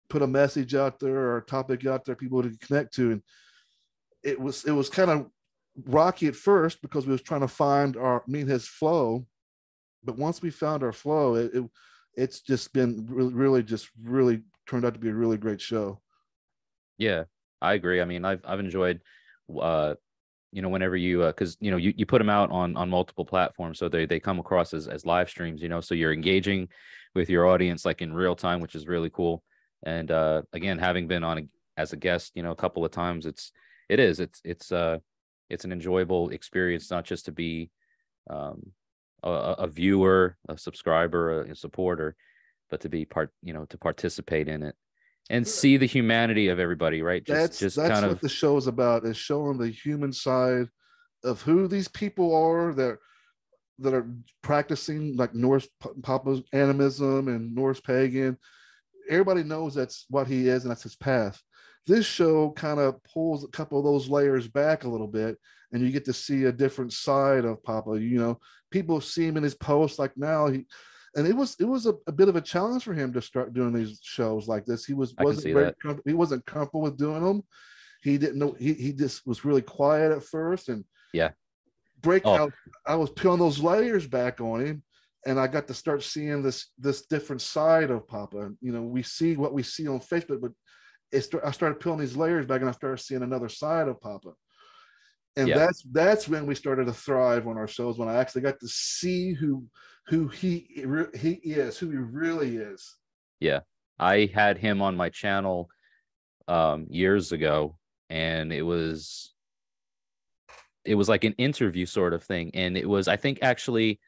put a message out there or a topic out there, people to connect to. And it was kind of rocky at first because we was trying to find his flow. But once we found our flow, it's just been really turned out to be a really great show. Yeah, I agree. I mean, I've enjoyed, whenever you, because you put them out on multiple platforms, so they come across as live streams, so you're engaging with your audience like in real time, which is really cool. And again, having been on as a guest, a couple of times, it's an enjoyable experience, not just to be a viewer, a subscriber, a supporter, but to be to participate in it and see the humanity of everybody, right? That's what the show is about, is showing the human side of who these people are that are practicing like Norse Papa animism and Norse pagan. Everybody knows that's what he is and that's his path. This show kind of pulls a couple of those layers back a little bit, and you get to see a different side of Papa. People see him in his posts like now. It was a bit of a challenge for him to start doing these shows like this. He wasn't comfortable with doing them. He didn't know. He just was really quiet at first, and breakout. I was peeling those layers back on him, and I got to start seeing this different side of Papa. We see what we see on Facebook, but I started peeling these layers back, and I started seeing another side of Papa. And that's when we started to thrive on our shows, when I actually got to see who he is, who he really is. Yeah. I had him on my channel years ago, and it was like an interview sort of thing. And it was, I think actually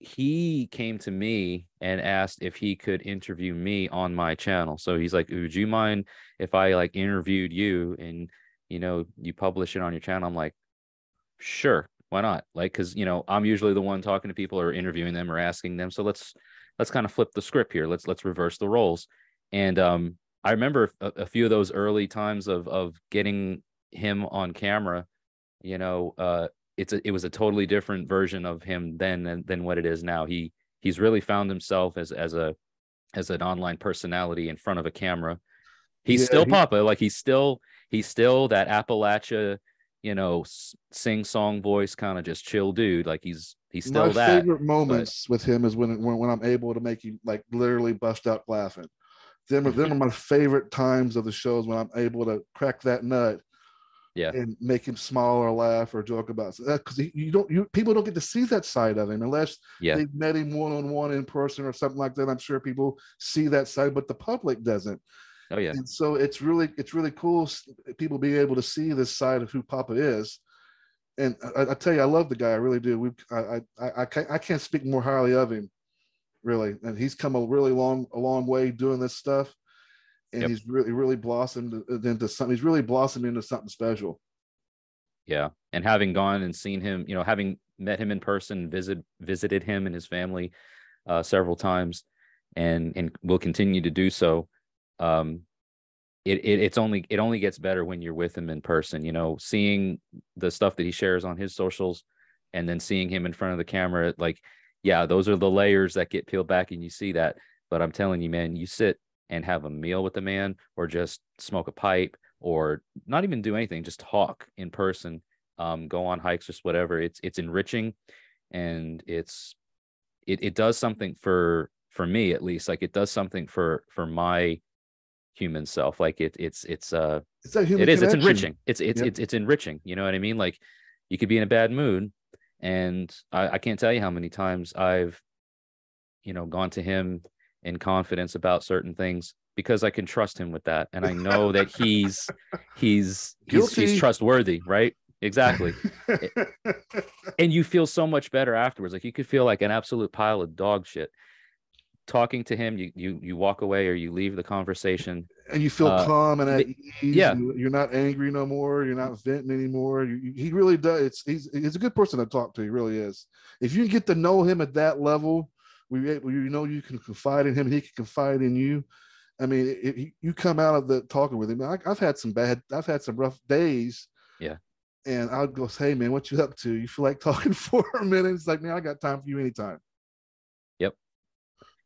he came to me and asked if he could interview me on my channel. So he's like, would you mind if I like interviewed you and, you publish it on your channel? I'm like, sure, why not? Like, cause I'm usually the one talking to people or interviewing them or asking them. So let's kind of flip the script here. Let's reverse the roles. And I remember a few of those early times of getting him on camera, it was a totally different version of him than what it is now. He's really found himself as an online personality in front of a camera. He's still Papa. Like he's still that Appalachia, sing song voice, kind of just chill dude. Like he's still that. My favorite moments with him is when I'm able to make you like literally bust out laughing. Them are my favorite times of the shows, when I'm able to crack that nut. Yeah, and make him smile or laugh or joke about that, because people don't get to see that side of him unless they've met him one-on-one in person or something like that. I'm sure people see that side, but the public doesn't. Oh yeah, and so it's really cool people being able to see this side of who Papa is. And I tell you, I love the guy, I really do. I can't speak more highly of him, really. And he's come a really long way doing this stuff. And he's really blossomed into something. He's really blossomed into something special. Yeah. And having gone and seen him, having met him in person, visited him and his family several times, and will continue to do so. It only gets better when you're with him in person, seeing the stuff that he shares on his socials and then seeing him in front of the camera. Like, yeah, those are the layers that get peeled back and you see that. But I'm telling you, man, you sit and have a meal with the man, or just smoke a pipe, or not even do anything, just talk in person, go on hikes, just whatever. It's enriching, and it does something for for me at least, like it does something for my human self. Like it's a human it is connection. It's enriching. It's enriching. You know what I mean? Like you could be in a bad mood, and I can't tell you how many times I've, you know, gone to him in confidence about certain things because I can trust him with that, and I know that he's trustworthy, right? Exactly. And you feel so much better afterwards. Like you could feel like an absolute pile of dog shit. Talking to him, you walk away or you leave the conversation and you feel calm and at ease. Yeah, you're not angry no more, you're not venting anymore. He really does. He's a good person to talk to. He really is. If you get to know him at that level, you know, you can confide in him, he can confide in you. I mean, you come out of the talking with him. I've had some rough days. Yeah. And I'll go say, hey man, what you up to? You feel like talking for a minute? It's like, man, I got time for you anytime. Yep.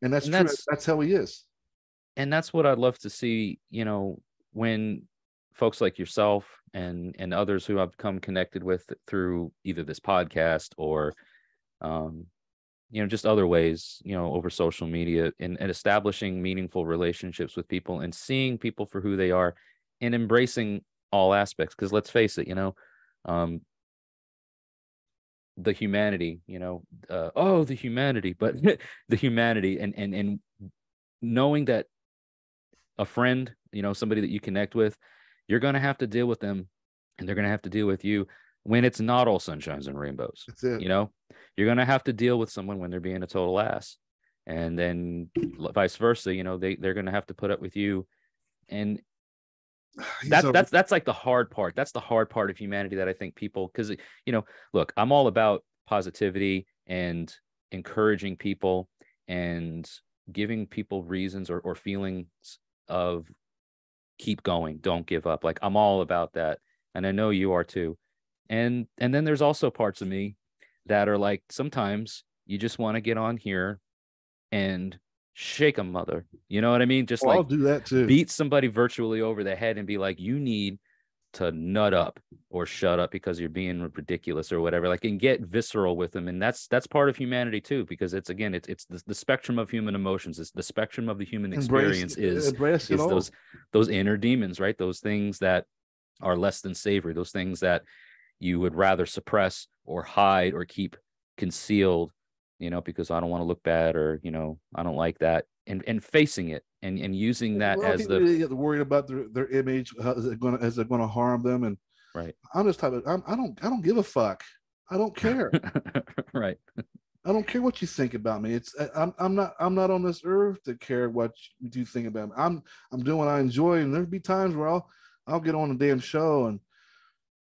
And that's true. That's how he is. And that's what I'd love to see, you know, when folks like yourself and others who I've become connected with through either this podcast or, you know, just other ways, you know, over social media, and establishing meaningful relationships with people and seeing people for who they are and embracing all aspects. Because let's face it, you know, the humanity, you know, the humanity, but the humanity and knowing that a friend, you know, somebody that you connect with, you're going to have to deal with them and they're going to have to deal with you when it's not all sunshines and rainbows. That's it. You know, you're going to have to deal with someone when they're being a total ass, and then vice versa, you know, they're going to have to put up with you. And that's like the hard part. That's the hard part of humanity that I think people, because, you know, look, I'm all about positivity and encouraging people and giving people reasons or feelings of keep going, don't give up. Like I'm all about that, and I know you are too. And then there's also parts of me that are like, sometimes you just want to get on here and shake a mother, you know what I mean? Just I'll do that too. Beat somebody virtually over the head and be like, you need to nut up or shut up because you're being ridiculous or whatever, like, and get visceral with them. And that's part of humanity too, because it's, again, it's the spectrum of human emotions. It's the spectrum of the human experience. Embrace those inner demons, right? Those things that are less than savory, those things that you would rather suppress or hide or keep concealed, you know, because I don't want to look bad, or, you know, I don't like that, and facing it and using that as the worried about their image, is it going to harm them? And right. I'm just type of, I don't give a fuck. I don't care. Right. I don't care what you think about me. I'm not on this earth to care what you do think about me. I'm doing what I enjoy. And there'll be times where I'll get on a damn show, and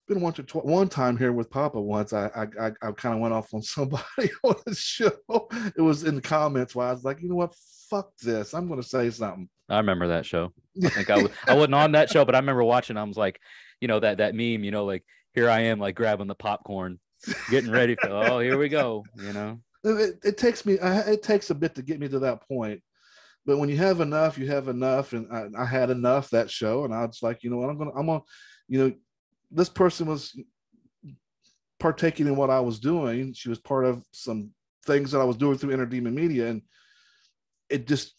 been one time here with Papa once, I kind of went off on somebody on the show. It was in the comments where I was like, you know what, fuck this, I'm gonna say something. I remember that show. I think I wasn't on that show, but I remember watching. I was like, you know, that meme, you know, like, here I am, like, grabbing the popcorn, getting ready for here we go, you know. It takes a bit to get me to that point, but when you have enough, and I had enough that show, and I was like, you know what, I'm gonna, you know, this person was partaking in what I was doing. She was part of some things that I was doing through Inner Demon Media, and it just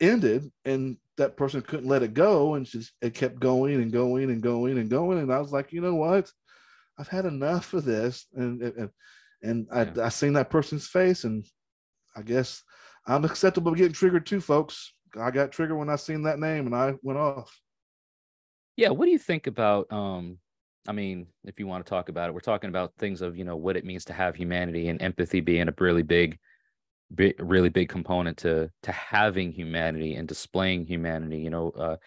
ended, and that person couldn't let it go. And it kept going and going and going and going. And I was like, you know what? I've had enough of this. And I seen that person's face, and I guess I'm acceptable to getting triggered too, folks. I got triggered when I seen that name, and I went off. Yeah. What do you think about, I mean, if you want to talk about it, we're talking about things of, you know, what it means to have humanity, and empathy being a really big component to having humanity and displaying humanity. You know,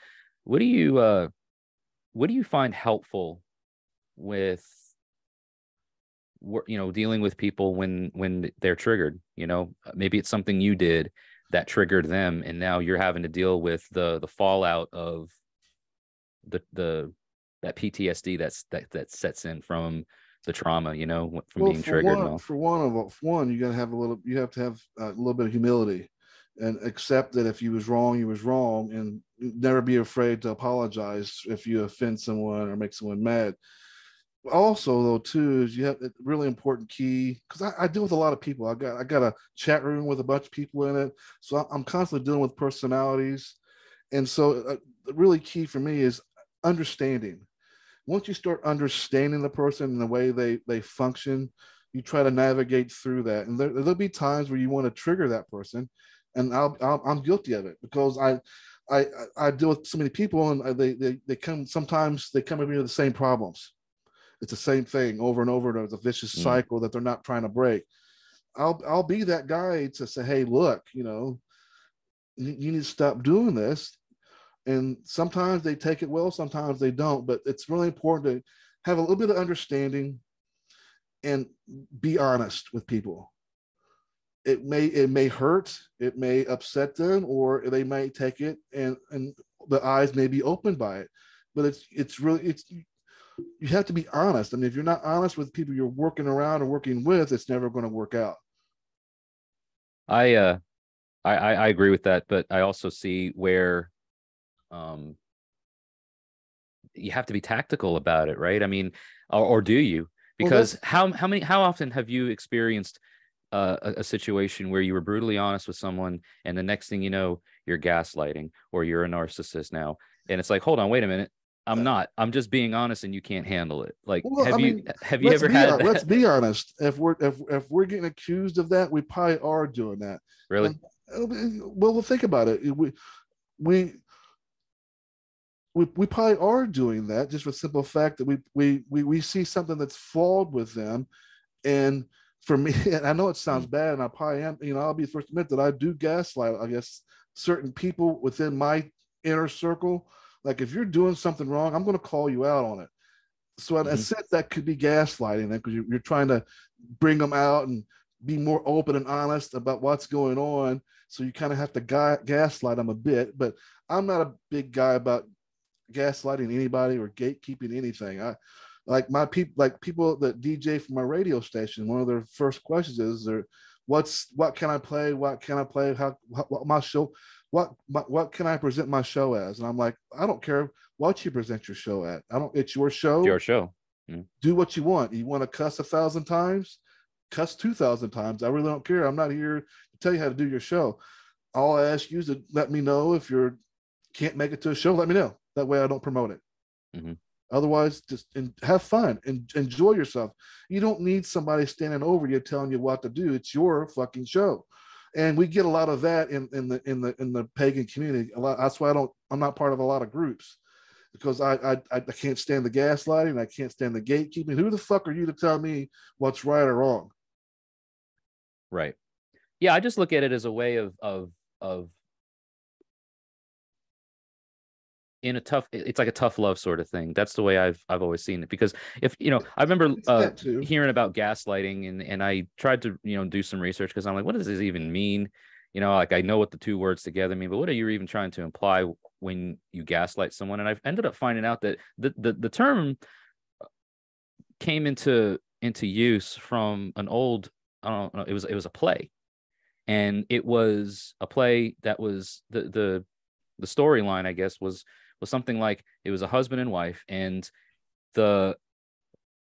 what do you find helpful with, you know, dealing with people when they're triggered? You know, maybe it's something you did that triggered them, and now you're having to deal with the fallout of that PTSD that sets in from the trauma, you know, from being triggered. For one, you have to have a little bit of humility and accept that if you was wrong, and never be afraid to apologize if you offend someone or make someone mad. also though too is you have a really important key, because I deal with a lot of people. I got a chat room with a bunch of people in it, so I'm constantly dealing with personalities. And so really key for me is understanding. Once you start understanding the person and the way they function, you try to navigate through that. And there'll be times where you want to trigger that person, and I'm guilty of it, because I deal with so many people, and sometimes they come at me with the same problems. It's the same thing over and over, and it's a vicious cycle that they're not trying to break. I'll be that guy to say, hey, look, you need to stop doing this. And sometimes they take it well, sometimes they don't, but it's really important to have a little bit of understanding and be honest with people. It may hurt, it may upset them, or they might take it and the eyes may be opened by it. But you have to be honest. I mean, if you're not honest with people you're working around or working with, it's never going to work out. I agree with that, but I also see where you have to be tactical about it, right? I mean, or do you? Because how often have you experienced a situation where you were brutally honest with someone, and the next thing you know, you're gaslighting, or you're a narcissist now? And it's like, hold on, wait a minute. I'm not. I'm just being honest, and you can't handle it. Like, have you ever had? Let's be honest. If we're getting accused of that, we probably are doing that. Really? Well, think about it. We probably are doing that, just for the simple fact that we see something that's flawed with them. And for me, and I know it sounds bad, and I probably am. I'll be the first to admit that I do gaslight. I guess certain people within my inner circle. Like, if you're doing something wrong, I'm going to call you out on it. So in a sense, that could be gaslighting, because you're trying to bring them out and be more open and honest about what's going on. So you kind of have to gaslight them a bit. But I'm not a big guy about gaslighting anybody or gatekeeping anything. I like my people, like people that DJ for my radio station. One of their first questions is, what can I play? What can I play? What my show? What can I present my show as? And I'm like, I don't care what you present your show at. It's your show. Your show. Mm. Do what you want. You want to cuss 1,000 times? Cuss 2,000 times. I really don't care. I'm not here to tell you how to do your show. All I ask you is to let me know if you can't make it to a show. Let me know. That way I don't promote it. Mm-hmm. Otherwise, just have fun and enjoy yourself. You don't need somebody standing over you telling you what to do. It's your fucking show. And we get a lot of that in the pagan community. A lot. That's why I'm not part of a lot of groups, because I can't stand the gaslighting. I can't stand the gatekeeping. Who the fuck are you to tell me what's right or wrong? Right. Yeah, I just look at it as a way of in a tough. It's like a tough love sort of thing. That's the way I've always seen it. Because if I remember hearing about gaslighting, and I tried to do some research, because I'm like, what does this even mean? Like, I know what the two words together mean, but what are you even trying to imply when you gaslight someone? And I've ended up finding out that the term came into use from an old, I don't know, it was a play, and it was a play that was the storyline, I guess, was something like, it was a husband and wife, and the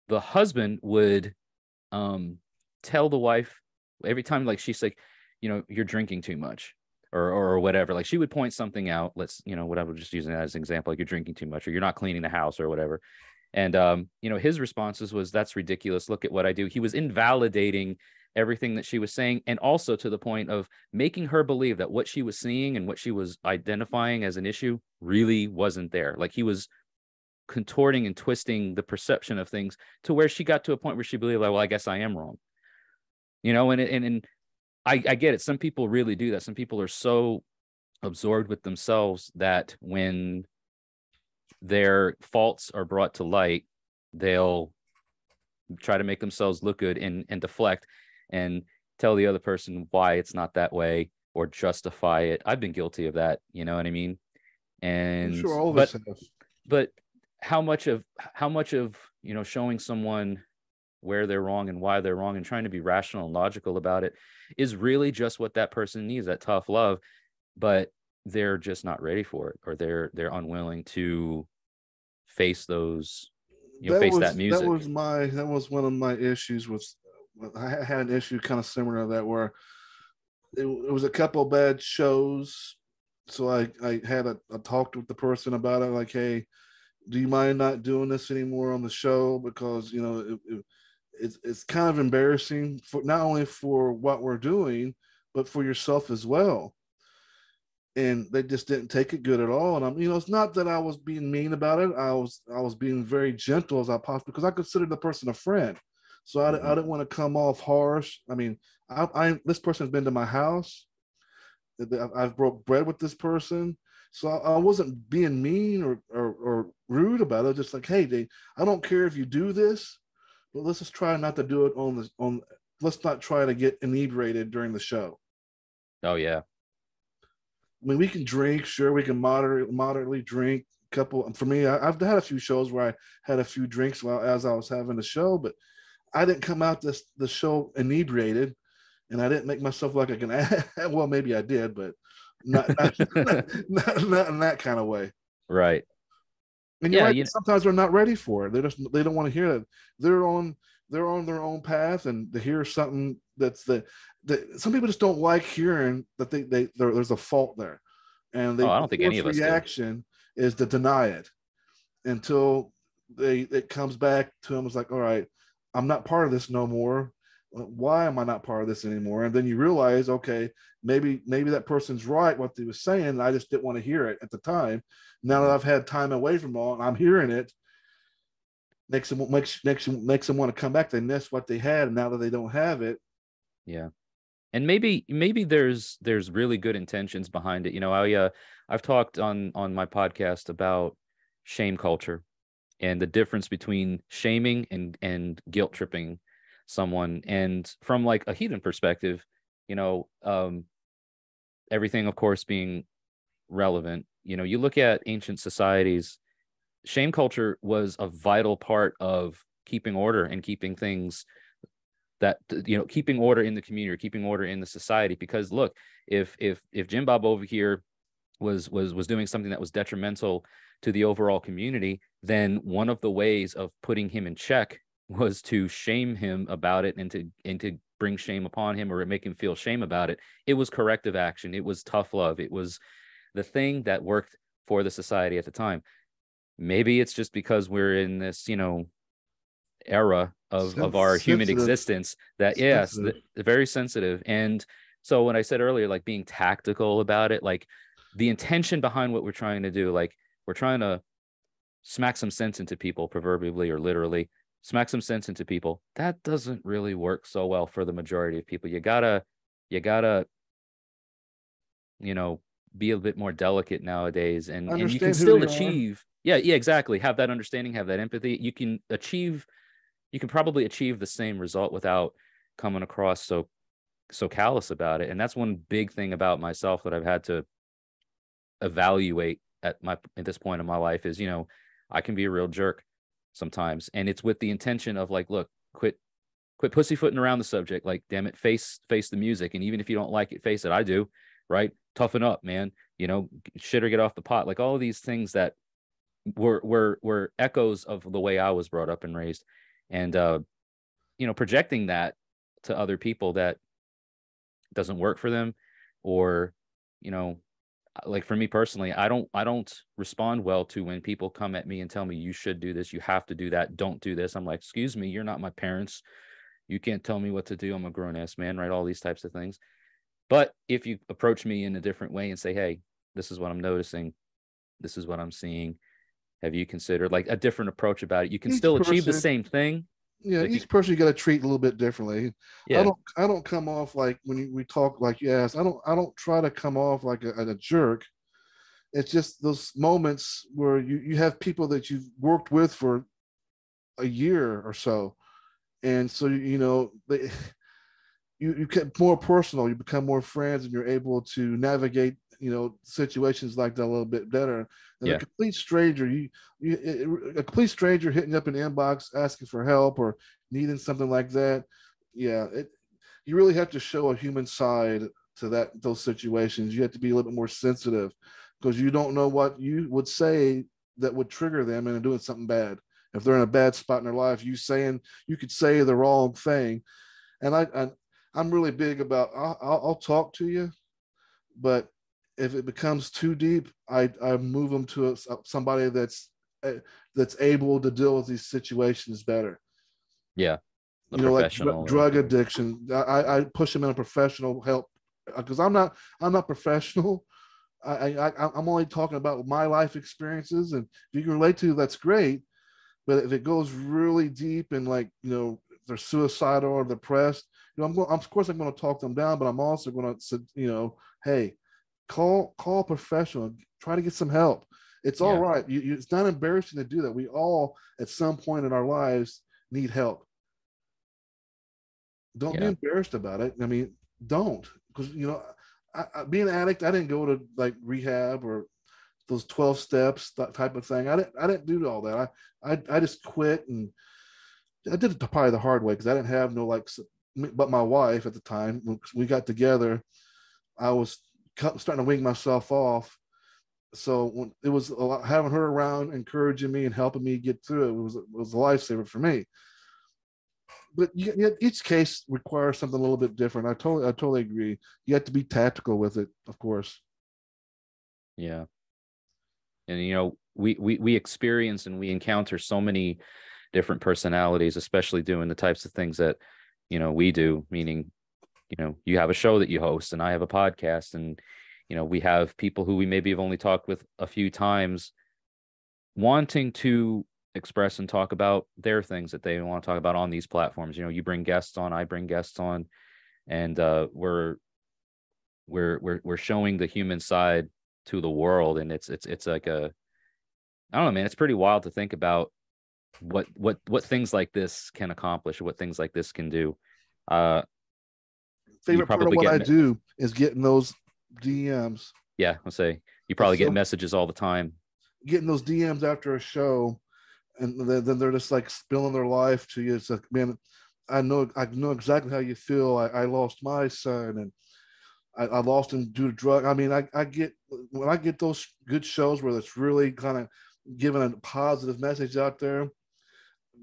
husband would tell the wife every time, like, she's like, you're drinking too much, or whatever. Like, she would point something out. Let's, whatever, just using that as an example, like, you're drinking too much, or you're not cleaning the house, or whatever. And his responses was, that's ridiculous, look at what I do. He was invalidating everything that she was saying, and also to the point of making her believe that what she was seeing and what she was identifying as an issue really wasn't there. Like, he was contorting and twisting the perception of things to where she got to a point where she believed, like, well, I guess I am wrong, and I get it. Some people really do that. Some people are so absorbed with themselves that when their faults are brought to light, they'll try to make themselves look good and deflect and tell the other person why it's not that way, or justify it. I've been guilty of that, you know what I mean? And sure, all but how much of showing someone where they're wrong and why they're wrong, and trying to be rational and logical about it, is really just what that person needs, that tough love. But they're just not ready for it, or they're unwilling to face those you'll face that music. That was one of my issues with. I had an issue kind of similar to that where it was a couple of bad shows. So I had a talk with the person about it, like, hey, do you mind not doing this anymore on the show? Because, you know, it's kind of embarrassing for not only for what we're doing, but for yourself as well. And they just didn't take it good at all. And I'm, you know, it's not that I was being mean about it. I was being very gentle as I possibly, because I considered the person a friend. So I didn't want to come off harsh. I mean, this person's been to my house. I've broke bread with this person. So I wasn't being mean or rude about it. I was just like, hey, I don't care if you do this, but let's just try not to do it let's not try to get inebriated during the show. Oh yeah. I mean, we can drink, sure. We can moderately drink a couple. For me, I've had a few shows where I had a few drinks as I was having the show, but I didn't come out the show inebriated, and I didn't make myself look like an ass. Well, maybe I did, but not in that kind of way. Right. And yeah, right, sometimes they're not ready for it. They don't want to hear that. They're on their own path, and to hear something that's some people just don't like hearing that there's a fault there, and I don't think any of us. Reaction is to deny it until it comes back to them. It's like, all right, I'm not part of this no more. Why am I not part of this anymore? And then you realize, okay, maybe that person's right what they was saying. I just didn't want to hear it at the time. Now that I've had time away from all, and I'm hearing it, makes them want to come back. They miss what they had, and now that they don't have it. Yeah, and maybe there's really good intentions behind it. You know, I've talked on my podcast about shame culture and the difference between shaming and guilt tripping someone. And from like a heathen perspective, you know, everything, of course, being relevant, you know, you look at ancient societies, shame culture was a vital part of keeping order and keeping things that, you know, keeping order in the community, or keeping order in the society. Because look, if Jim Bob over here was doing something that was detrimental to the overall community, then one of the ways of putting him in check was to shame him about it, and to bring shame upon him, or make him feel shame about it. It was corrective action. It was tough love. It was the thing that worked for the society at the time. Maybe it's just because we're in this, you know, era of our human existence that, yes, very sensitive. And so when I said earlier, like being tactical about it, like the intention behind what we're trying to do, like we're trying to smack some sense into people, proverbially or literally, smack some sense into people. That doesn't really work so well for the majority of people. You gotta, you know, be a bit more delicate nowadays, and you can still achieve. Yeah, exactly. Have that understanding, have that empathy. You can probably achieve the same result without coming across so callous about it. And that's one big thing about myself that I've had to evaluate at this point in my life is, you know, I can be a real jerk sometimes, and it's with the intention of like, look, quit pussyfooting around the subject. Like, damn it, face the music, and even if you don't like it, face it. I do, right? Toughen up, man. You know, shit or get off the pot. Like all of these things that were echoes of the way I was brought up and raised, and you know, projecting that to other people that doesn't work for them, or you know. Like for me personally, I don't respond well to when people come at me and tell me you should do this, you have to do that, don't do this. I'm like, excuse me, you're not my parents. You can't tell me what to do. I'm a grown ass man, right? All these types of things. But if you approach me in a different way and say, hey, this is what I'm noticing, this is what I'm seeing, have you considered like a different approach about it? You can still achieve the same thing. Yeah, each person you got to treat a little bit differently. Yeah. I don't come off like when we talk like you asked. I don't try to come off like a jerk. It's just those moments where you have people that you've worked with for a year or so, and so you know you get more personal. You become more friends, and you're able to navigate, you know, situations like that a little bit better. And yeah. A complete stranger, a complete stranger hitting up an inbox asking for help or needing something like that. Yeah, you really have to show a human side to those situations. You have to be a little bit more sensitive because you don't know what you would say that would trigger them into doing something bad. if they're in a bad spot in their life, you could say the wrong thing. And I'm really big about, I'll talk to you, but if it becomes too deep, I move them to somebody that's able to deal with these situations better. Yeah. You know, like drug addiction, I push them in a professional help, because I'm not professional. I'm only talking about my life experiences, and if you can relate to, that's great. But if it goes really deep and, like, you know, they're suicidal or depressed, you know, of course I'm going to talk them down, but I'm also going to, you know, hey, call a professional, try to get some help. It's all right. It's not embarrassing to do that. We all, at some point in our lives, need help. Don't be embarrassed about it. I mean, don't, because, you know, being an addict, I didn't go to, like, rehab or those 12 steps, that type of thing. I didn't do all that. I just quit, and I did it probably the hard way, because I didn't have no, like, but my wife at the time, when we got together, I was starting to wing myself off. So when it was a lot, having her around, encouraging me and helping me get through it was a lifesaver for me. But each case requires something a little bit different. I totally agree. You have to be tactical with it, of course. Yeah. And, you know, we experience and we encounter so many different personalities, especially doing the types of things that, you know, we do, meaning, you know, you have a show that you host, and I have a podcast, and, you know, we have people who we maybe have only talked with a few times wanting to express and talk about their things that they want to talk about on these platforms. You know, you bring guests on, I bring guests on, and we're showing the human side to the world. And it's like a, I don't know, man, it's pretty wild to think about what things like this can accomplish, what things like this can do. Favorite part of what I do is getting those DMs. Yeah, I'll say you probably get messages all the time. Getting those DMs after a show, and then they're just like spilling their life to you. It's like, man, I know exactly how you feel. I lost my son, and I lost him due to drug. I mean, when I get those good shows where it's really kind of giving a positive message out there,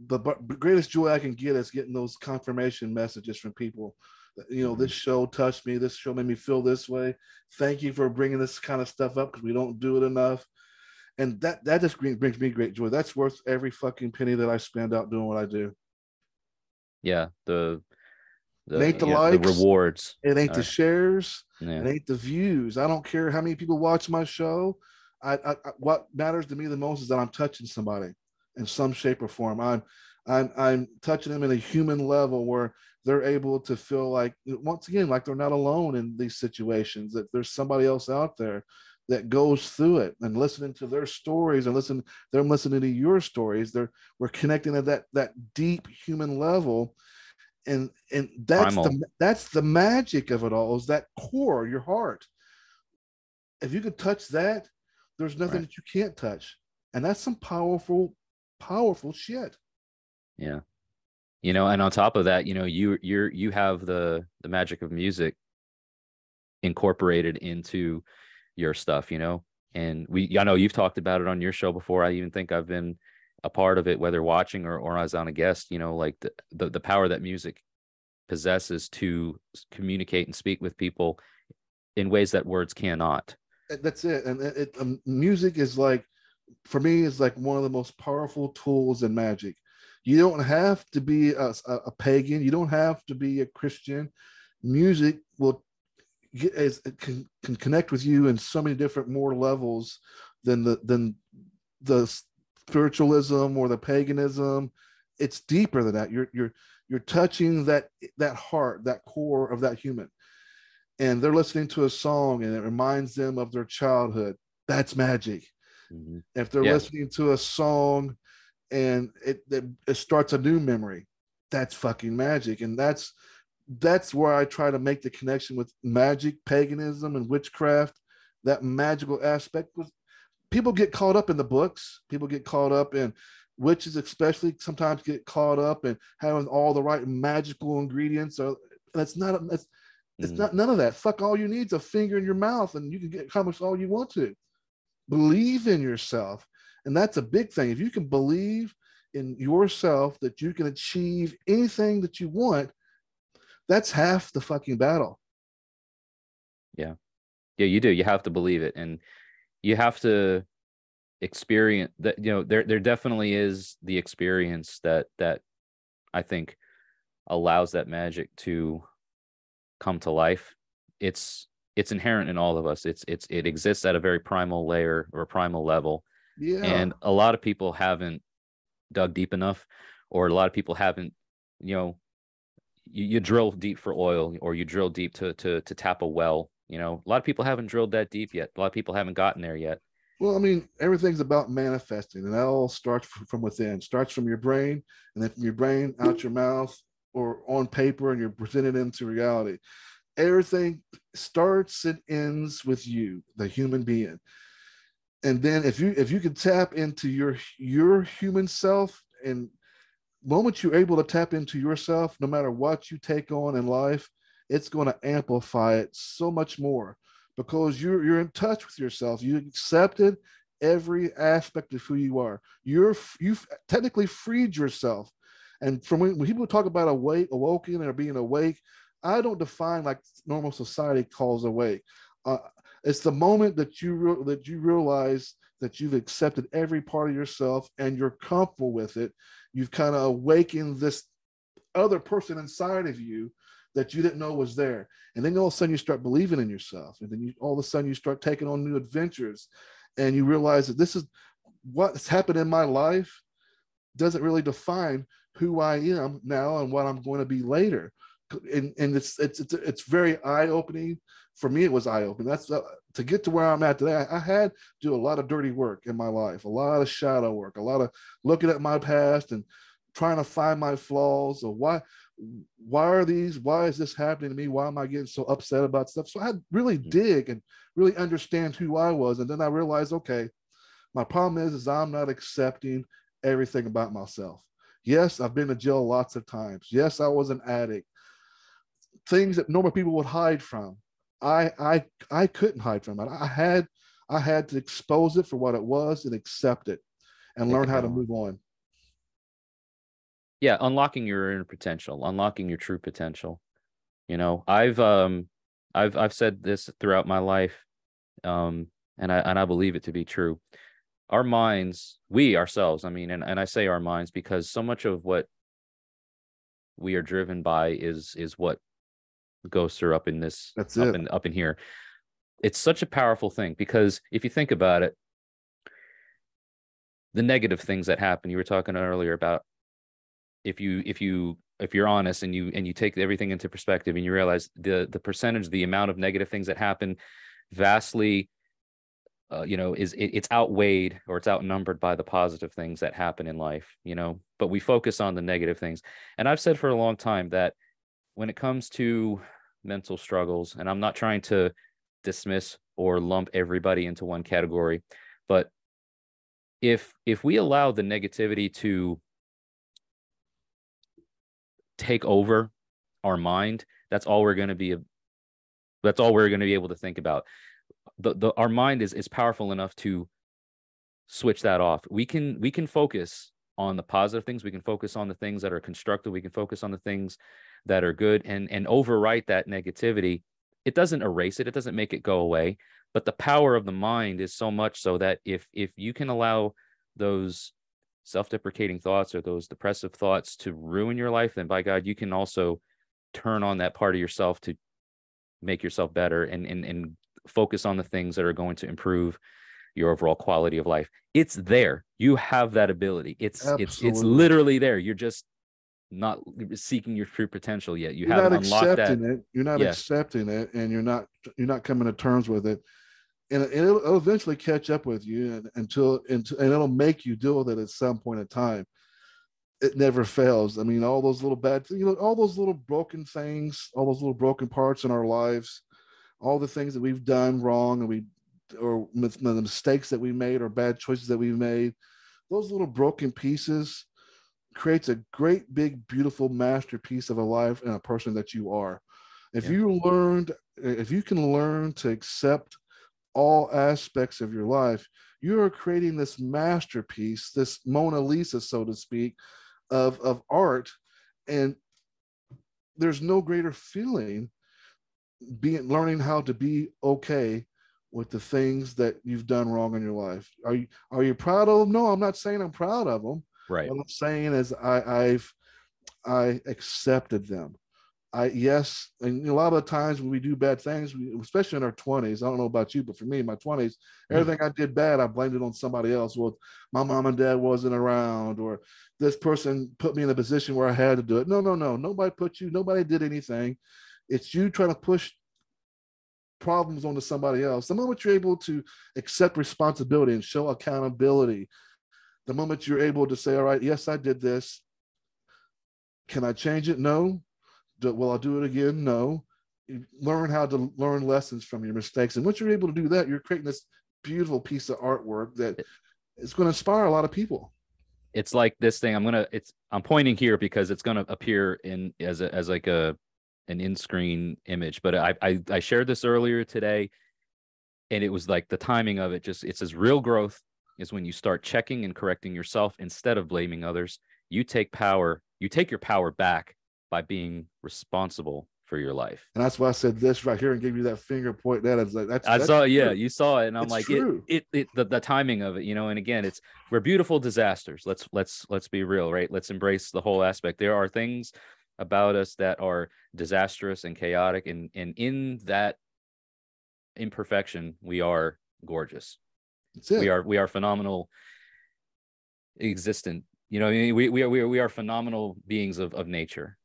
the greatest joy I can get is getting those confirmation messages from people. You know, this show touched me. This show made me feel this way. Thank you for bringing this kind of stuff up, because we don't do it enough. And that just brings me great joy. That's worth every fucking penny that I spend out doing what I do. Yeah, it ain't the likes, the rewards. It ain't the shares. Yeah. It ain't the views. I don't care how many people watch my show. What matters to me the most is that I'm touching somebody in some shape or form. I'm touching them in a human level where they're able to feel like, once again, like they're not alone in these situations, that there's somebody else out there that goes through it, and listening to their stories, and they're listening to your stories. We're connecting at that deep human level. And that's the magic of it all, is that core, your heart. If you could touch that, there's nothing that you can't touch. And that's some powerful, powerful shit. Yeah. You know, and on top of that, you know, you have the magic of music incorporated into your stuff, you know, and I know you've talked about it on your show before. I even think I've been a part of it, whether watching or as on a guest, you know, like the power that music possesses to communicate and speak with people in ways that words cannot. That's it. And music is, like, for me, is like one of the most powerful tools in magic. You don't have to be a pagan. You don't have to be a Christian. Music can connect with you in so many different more levels than the spiritualism or the paganism. It's deeper than that. You're touching that heart, that core of that human, and they're listening to a song and it reminds them of their childhood. That's magic. Mm-hmm. If they're listening to a song and it starts a new memory, that's fucking magic. And that's where I try to make the connection with magic, paganism, and witchcraft, that magical aspect. People get caught up in the books. People get caught up in witches, especially, sometimes get caught up in having all the right magical ingredients. So it's not none of that. Fuck, all you need is a finger in your mouth and you can get accomplished all you want to. Believe in yourself. And that's a big thing. If you can believe in yourself that you can achieve anything that you want, that's half the fucking battle. Yeah. Yeah, you do. You have to believe it. And you have to experience that, you know, there definitely is the experience that I think allows that magic to come to life. It's inherent in all of us. It exists at a very primal layer or a primal level. Yeah. And a lot of people haven't dug deep enough, or a lot of people haven't, you know, you drill deep for oil, or you drill deep to tap a well. You know, a lot of people haven't drilled that deep yet. A lot of people haven't gotten there yet. Well, I mean, everything's about manifesting, and that all starts from within. Starts from your brain, and then from your brain out your mouth or on paper, and you're presented into reality. Everything starts and ends with you, the human being. And then if you can tap into your human self, and moment you're able to tap into yourself, no matter what you take on in life, it's going to amplify it so much more, because you're in touch with yourself. You accepted every aspect of who you are. You've technically freed yourself. And from when people talk about awoken or being awake, I don't define like normal society calls awake. It's the moment that you realize that you've accepted every part of yourself and you're comfortable with it. You've kind of awakened this other person inside of you that you didn't know was there. And then all of a sudden you start believing in yourself. And then all of a sudden you start taking on new adventures, and you realize that this is what's happened in my life doesn't really define who I am now and what I'm going to be later. And it's very eye-opening. For me, it was eye-opening. That's to get to where I'm at today. I had to do a lot of dirty work in my life, a lot of shadow work, a lot of looking at my past and trying to find my flaws, or why is this happening to me? Why am I getting so upset about stuff? So I had really dig and really understand who I was. And then I realized, okay, my problem is I'm not accepting everything about myself. Yes, I've been to jail lots of times. Yes, I was an addict. Things that normal people would hide from, I couldn't hide from it. I had to expose it for what it was and accept it and learn how to move on. Yeah, unlocking your inner potential, unlocking your true potential. You know, I've said this throughout my life, and I believe it to be true. Our minds, we ourselves, I mean, and I say our minds because so much of what we are driven by is what goes through up in this, up in here. It's such a powerful thing, because if you think about it, the negative things that happen, you were talking earlier about, if you're honest and you take everything into perspective and you realize the percentage, the amount of negative things that happen vastly, it's outweighed or it's outnumbered by the positive things that happen in life, you know, but we focus on the negative things. And I've said for a long time that when it comes to mental struggles, and I'm not trying to dismiss or lump everybody into one category, but if we allow the negativity to take over our mind, that's all we're going to be able to think about. Our mind is powerful enough to switch that off. We can focus on the positive things. We can focus on the things that are constructive. We can focus on the things that are good and overwrite that negativity. It doesn't erase it. It doesn't make it go away. But the power of the mind is so much so that if you can allow those self-deprecating thoughts or those depressive thoughts to ruin your life, then by God, you can also turn on that part of yourself to make yourself better and focus on the things that are going to improve your overall quality of life. It's there. You have that ability. It's literally there. You're just not seeking your true potential yet. You're haven't not unlocked accepting that. It. You're not accepting it, and you're not coming to terms with it. And it'll eventually catch up with you, and it'll make you deal with it at some point in time. It never fails. I mean, all those little bad things, you know, all those little broken things, all those little broken parts in our lives, all the things that we've done wrong, or the mistakes that we made or bad choices that we made, those little broken pieces creates a great, big, beautiful masterpiece of a life and a person that you are. If you can learn to accept all aspects of your life, you're creating this masterpiece, this Mona Lisa, so to speak, of art. And there's no greater feeling being learning how to be okay with the things that you've done wrong in your life. Are you proud of them? No, I'm not saying I'm proud of them. Right. What I'm saying is I accepted them. Yes, and a lot of the times when we do bad things, especially in our 20s, I don't know about you, but for me, in my 20s, everything I did bad, I blamed it on somebody else. Well, my mom and dad wasn't around, or this person put me in a position where I had to do it. No, nobody put you, nobody did anything. It's you trying to push problems onto somebody else. The moment you're able to accept responsibility and show accountability, the moment you're able to say, all right, yes, I did this. Can I change it? No. Will I do it again? No. You learn how to learn lessons from your mistakes. And once you're able to do that, you're creating this beautiful piece of artwork that is going to inspire a lot of people. It's like this thing. I'm pointing here because it's going to appear in as like an in-screen image. But I shared this earlier today, and it was like the timing of it. Just, it says real growth is when you start checking and correcting yourself instead of blaming others. You take power. You take your power back by being responsible for your life. And that's why I said this right here and gave you that finger point. That is like, that's saw, true. Yeah, you saw it. And I'm like, the timing of it, you know. And again, we're beautiful disasters. Let's be real, right? Let's embrace the whole aspect. There are things about us that are disastrous and chaotic. And in that imperfection, we are gorgeous. That's it. We are phenomenal existent. You know, I mean, we are phenomenal beings of nature.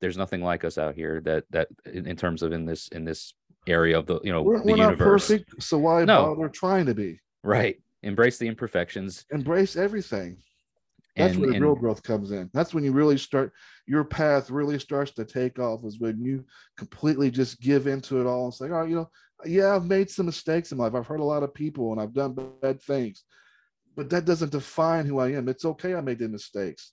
There's nothing like us out here that in terms of in this area of the, you know, we're not perfect, so why bother trying to be? Right. Embrace the imperfections. Embrace everything. That's where the real growth comes in. That's when you really start, your path really starts to take off, is when you completely just give into it all and say, all right, you know, yeah, I've made some mistakes in life. I've hurt a lot of people and I've done bad things, but that doesn't define who I am. It's okay. I made the mistakes.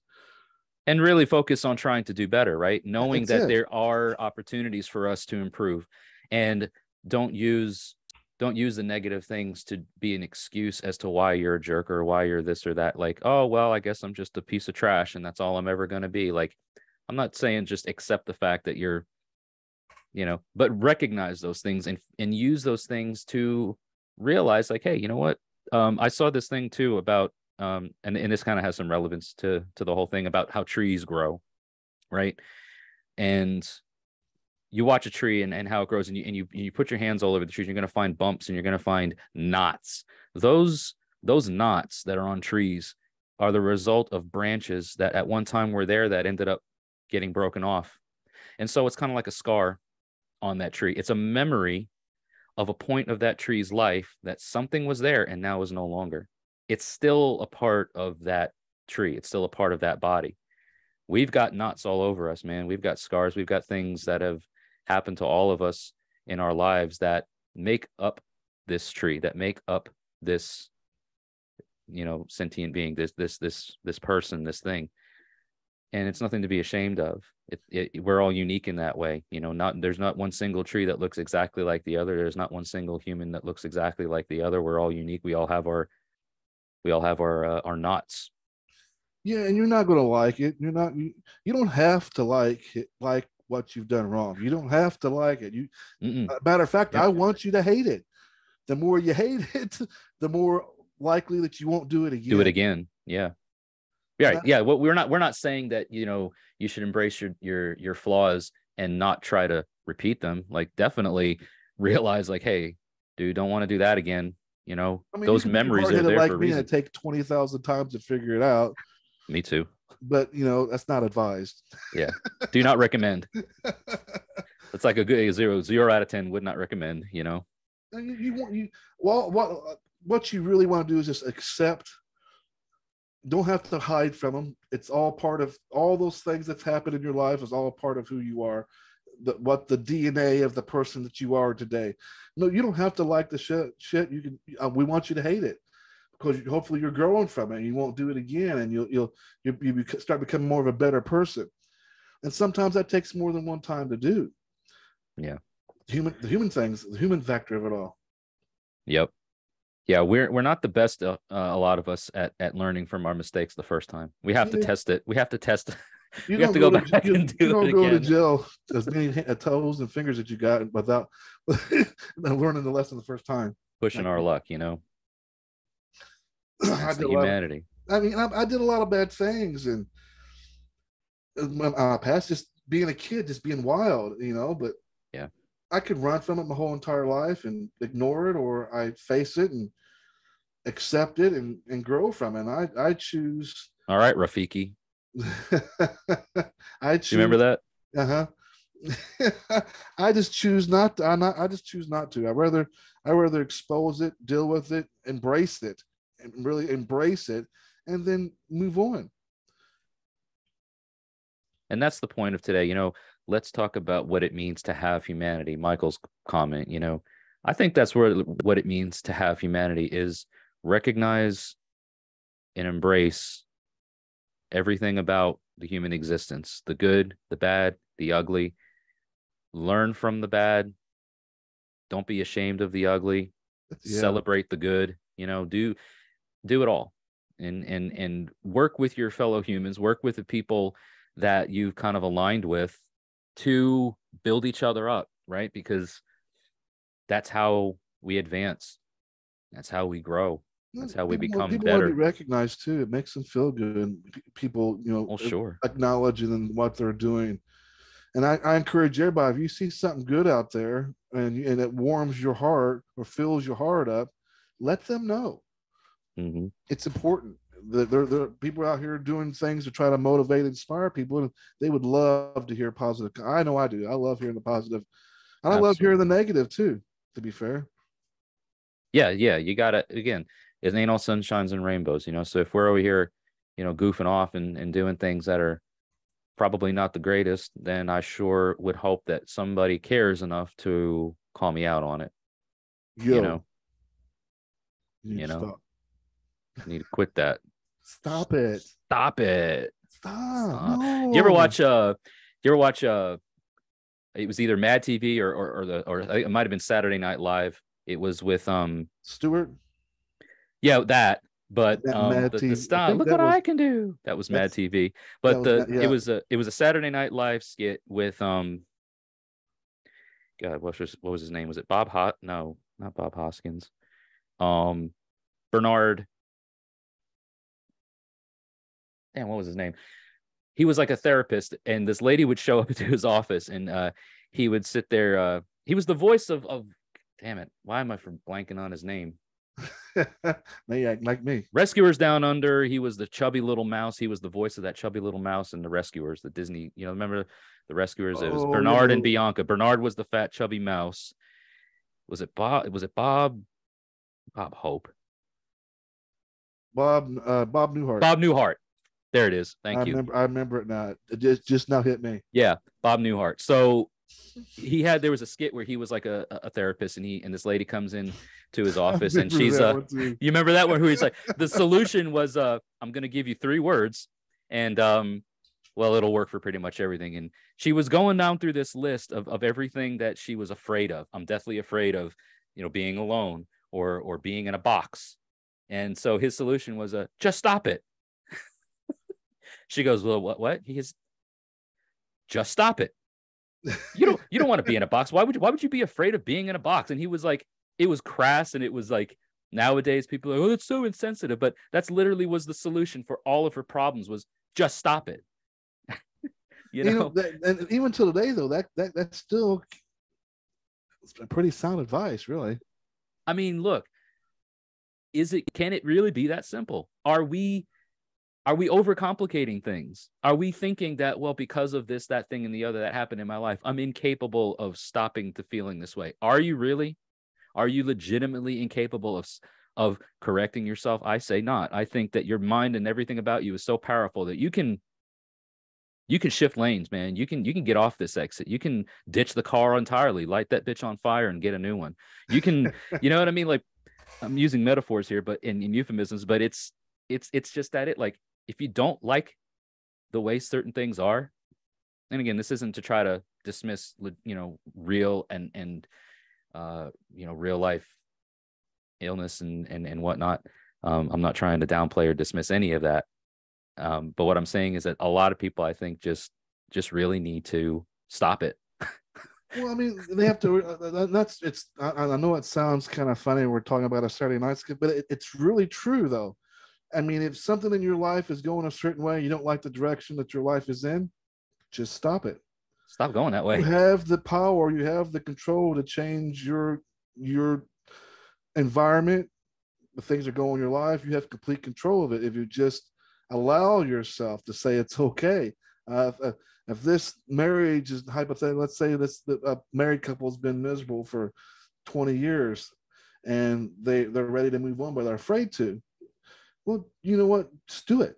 And really focus on trying to do better, right? Knowing that there are opportunities for us to improve, and don't use the negative things to be an excuse as to why you're a jerk or why you're this or that. Like, oh, well, I guess I'm just a piece of trash and that's all I'm ever going to be. Like, I'm not saying just accept the fact that you're, you know, but recognize those things and use those things to realize, like, hey, you know what? I saw this thing too about, and this kind of has some relevance to the whole thing about how trees grow, right? And you watch a tree and how it grows, and you put your hands all over the tree, and you're going to find bumps and you're going to find knots. Those knots that are on trees are the result of branches that at one time were there that ended up getting broken off. And so it's kind of like a scar on that tree. It's a memory of a point of that tree's life that something was there and now is no longer. It's still a part of that tree. It's still a part of that body. We've got knots all over us, man. We've got scars. We've got things that have happened to all of us in our lives that make up this tree, that make up this, you know, sentient being, this person, this thing. And it's nothing to be ashamed of. We're all unique in that way. You know, there's not one single tree that looks exactly like the other. There's not one single human that looks exactly like the other. We're all unique. We all have our knots. Yeah, and you're not going to like it. You don't have to like what you've done wrong. You don't have to like it. Matter of fact, I want you to hate it. The more you hate it, the more likely that you won't do it again. Yeah. Right. Yeah. Well, we're not saying that, you know, you should embrace your flaws and not try to repeat them. Like, definitely realize, like, hey, dude, don't want to do that again. You know, I mean, those memories are there for a reason. It take 20,000 times to figure it out. Me too. But, you know, that's not advised. Yeah. Do not recommend. It's like a good zero out of 10 would not recommend, you know. What you really want to do is just accept. Don't have to hide from them. It's all part of all those things that's happened in your life is all part of who you are. What the DNA of the person that you are today. No, you don't have to like the shit. You can. We want you to hate it because hopefully you're growing from it. And you won't do it again, and you start becoming more of a better person. And sometimes that takes more than one time to do. Yeah, the human factor of it all. Yep. yeah, we're not the best, a lot of us, at learning from our mistakes the first time. We have to test it. We have to test. You have to go back and do it again. You don't go to jail as many toes and fingers that you got without learning the lesson the first time. Pushing our luck, you know. That's the humanity. I did a lot of bad things, and my past, just being a kid, just being wild, you know. But yeah, I could run from it my whole entire life and ignore it, or I face it and accept it and grow from it. And I choose. All right, Rafiki. I choose. You remember that? I just choose not to. I just choose not to. I rather expose it, deal with it, embrace it, and really embrace it, and then move on. And that's the point of today. You know, let's talk about what it means to have humanity. Michael's comment, you know, I think that's where what it means to have humanity is: recognize and embrace everything about the human existence, the good, the bad, the ugly. Learn from the bad. Don't be ashamed of the ugly. Yeah. Celebrate the good. You know, do it all, and work with your fellow humans. Work with the people that you've kind of aligned with to build each other up, right? Because that's how we advance. That's how we grow. That's how we become people better. People want to be recognized too. It makes them feel good, and people, you know, acknowledge and what they're doing. And I encourage everybody, if you see something good out there and it warms your heart or fills your heart up, let them know. Mm-hmm. It's important. There are people out here doing things to try to motivate and inspire people, and they would love to hear positive. I know I do. I love hearing the positive. I love hearing the negative too, to be fair. Yeah. You got to, again, it ain't all sunshines and rainbows, you know? So if we're over here, you know, goofing off and doing things that are probably not the greatest, then I sure would hope that somebody cares enough to call me out on it. Yo, you know, stop. I need to quit that. Stop it. No. You ever watch, it was either Mad TV or it might've been Saturday Night Live. It was with Stewart. Yeah, that. But the style. Look what I can do. That was Mad TV. But it was a Saturday Night Live skit with God, what was his name? Was it Bob Hot? No, not Bob Hoskins. Bernard. Damn, what was his name? He was like a therapist, and this lady would show up to his office, and he would sit there. He was the voice of damn it, why am I blanking on his name? They act like me. Rescuers Down Under. He was the chubby little mouse. He was the voice of that chubby little mouse and the Rescuers, the Disney, you know, remember the Rescuers? It was Bernard and Bianca. Bernard was the fat chubby mouse. Was it Bob? Was it Bob Hope? Bob Newhart. Bob Newhart. There it is. Thank you. I remember it now. It just now hit me. Yeah, Bob Newhart. So there was a skit where he was like a therapist, and this lady comes in to his office, and she's you remember that one, who he's like, the solution was I'm gonna give you 3 words, and well, it'll work for pretty much everything. And she was going down through this list of everything that she was afraid of. I'm deathly afraid of, you know, being alone or being in a box. And so his solution was just stop it. She goes, well, what? He is, just stop it. You don't want to be in a box. Why would you be afraid of being in a box? And he was like, it was crass, and it was like, nowadays people are like, oh, it's so insensitive, but that's literally was the solution for all of her problems, was just stop it. you know that, and even till today though, that's still pretty sound advice, really. I mean, look, can it really be that simple? Are we overcomplicating things? Are we thinking that, well, because of this, that thing, and the other that happened in my life, I'm incapable of stopping to feeling this way? Are you really? Are you legitimately incapable of correcting yourself? I say not. I think that your mind and everything about you is so powerful that you can shift lanes, man. You can get off this exit. You can ditch the car entirely, light that bitch on fire and get a new one. You can, you know what I mean? Like, I'm using metaphors here, but in euphemisms, but it's just that if you don't like the way certain things are, and again, this isn't to try to dismiss, you know, real and real life illness and whatnot. I'm not trying to downplay or dismiss any of that. But what I'm saying is that a lot of people, I think, just really need to stop it. Well, I mean, they have to. I know it sounds kind of funny. We're talking about a Saturday night skit, but it's really true, though. I mean, if something in your life is going a certain way, you don't like the direction that your life is in, just stop it. Stop going that way. You have the power. You have the control to change your environment. The things that go in your life, you have complete control of it. If you just allow yourself to say it's okay. If this marriage is hypothetical, let's say a married couple has been miserable for 20 years and they're ready to move on, but they're afraid to. Well, you know what? Just do it.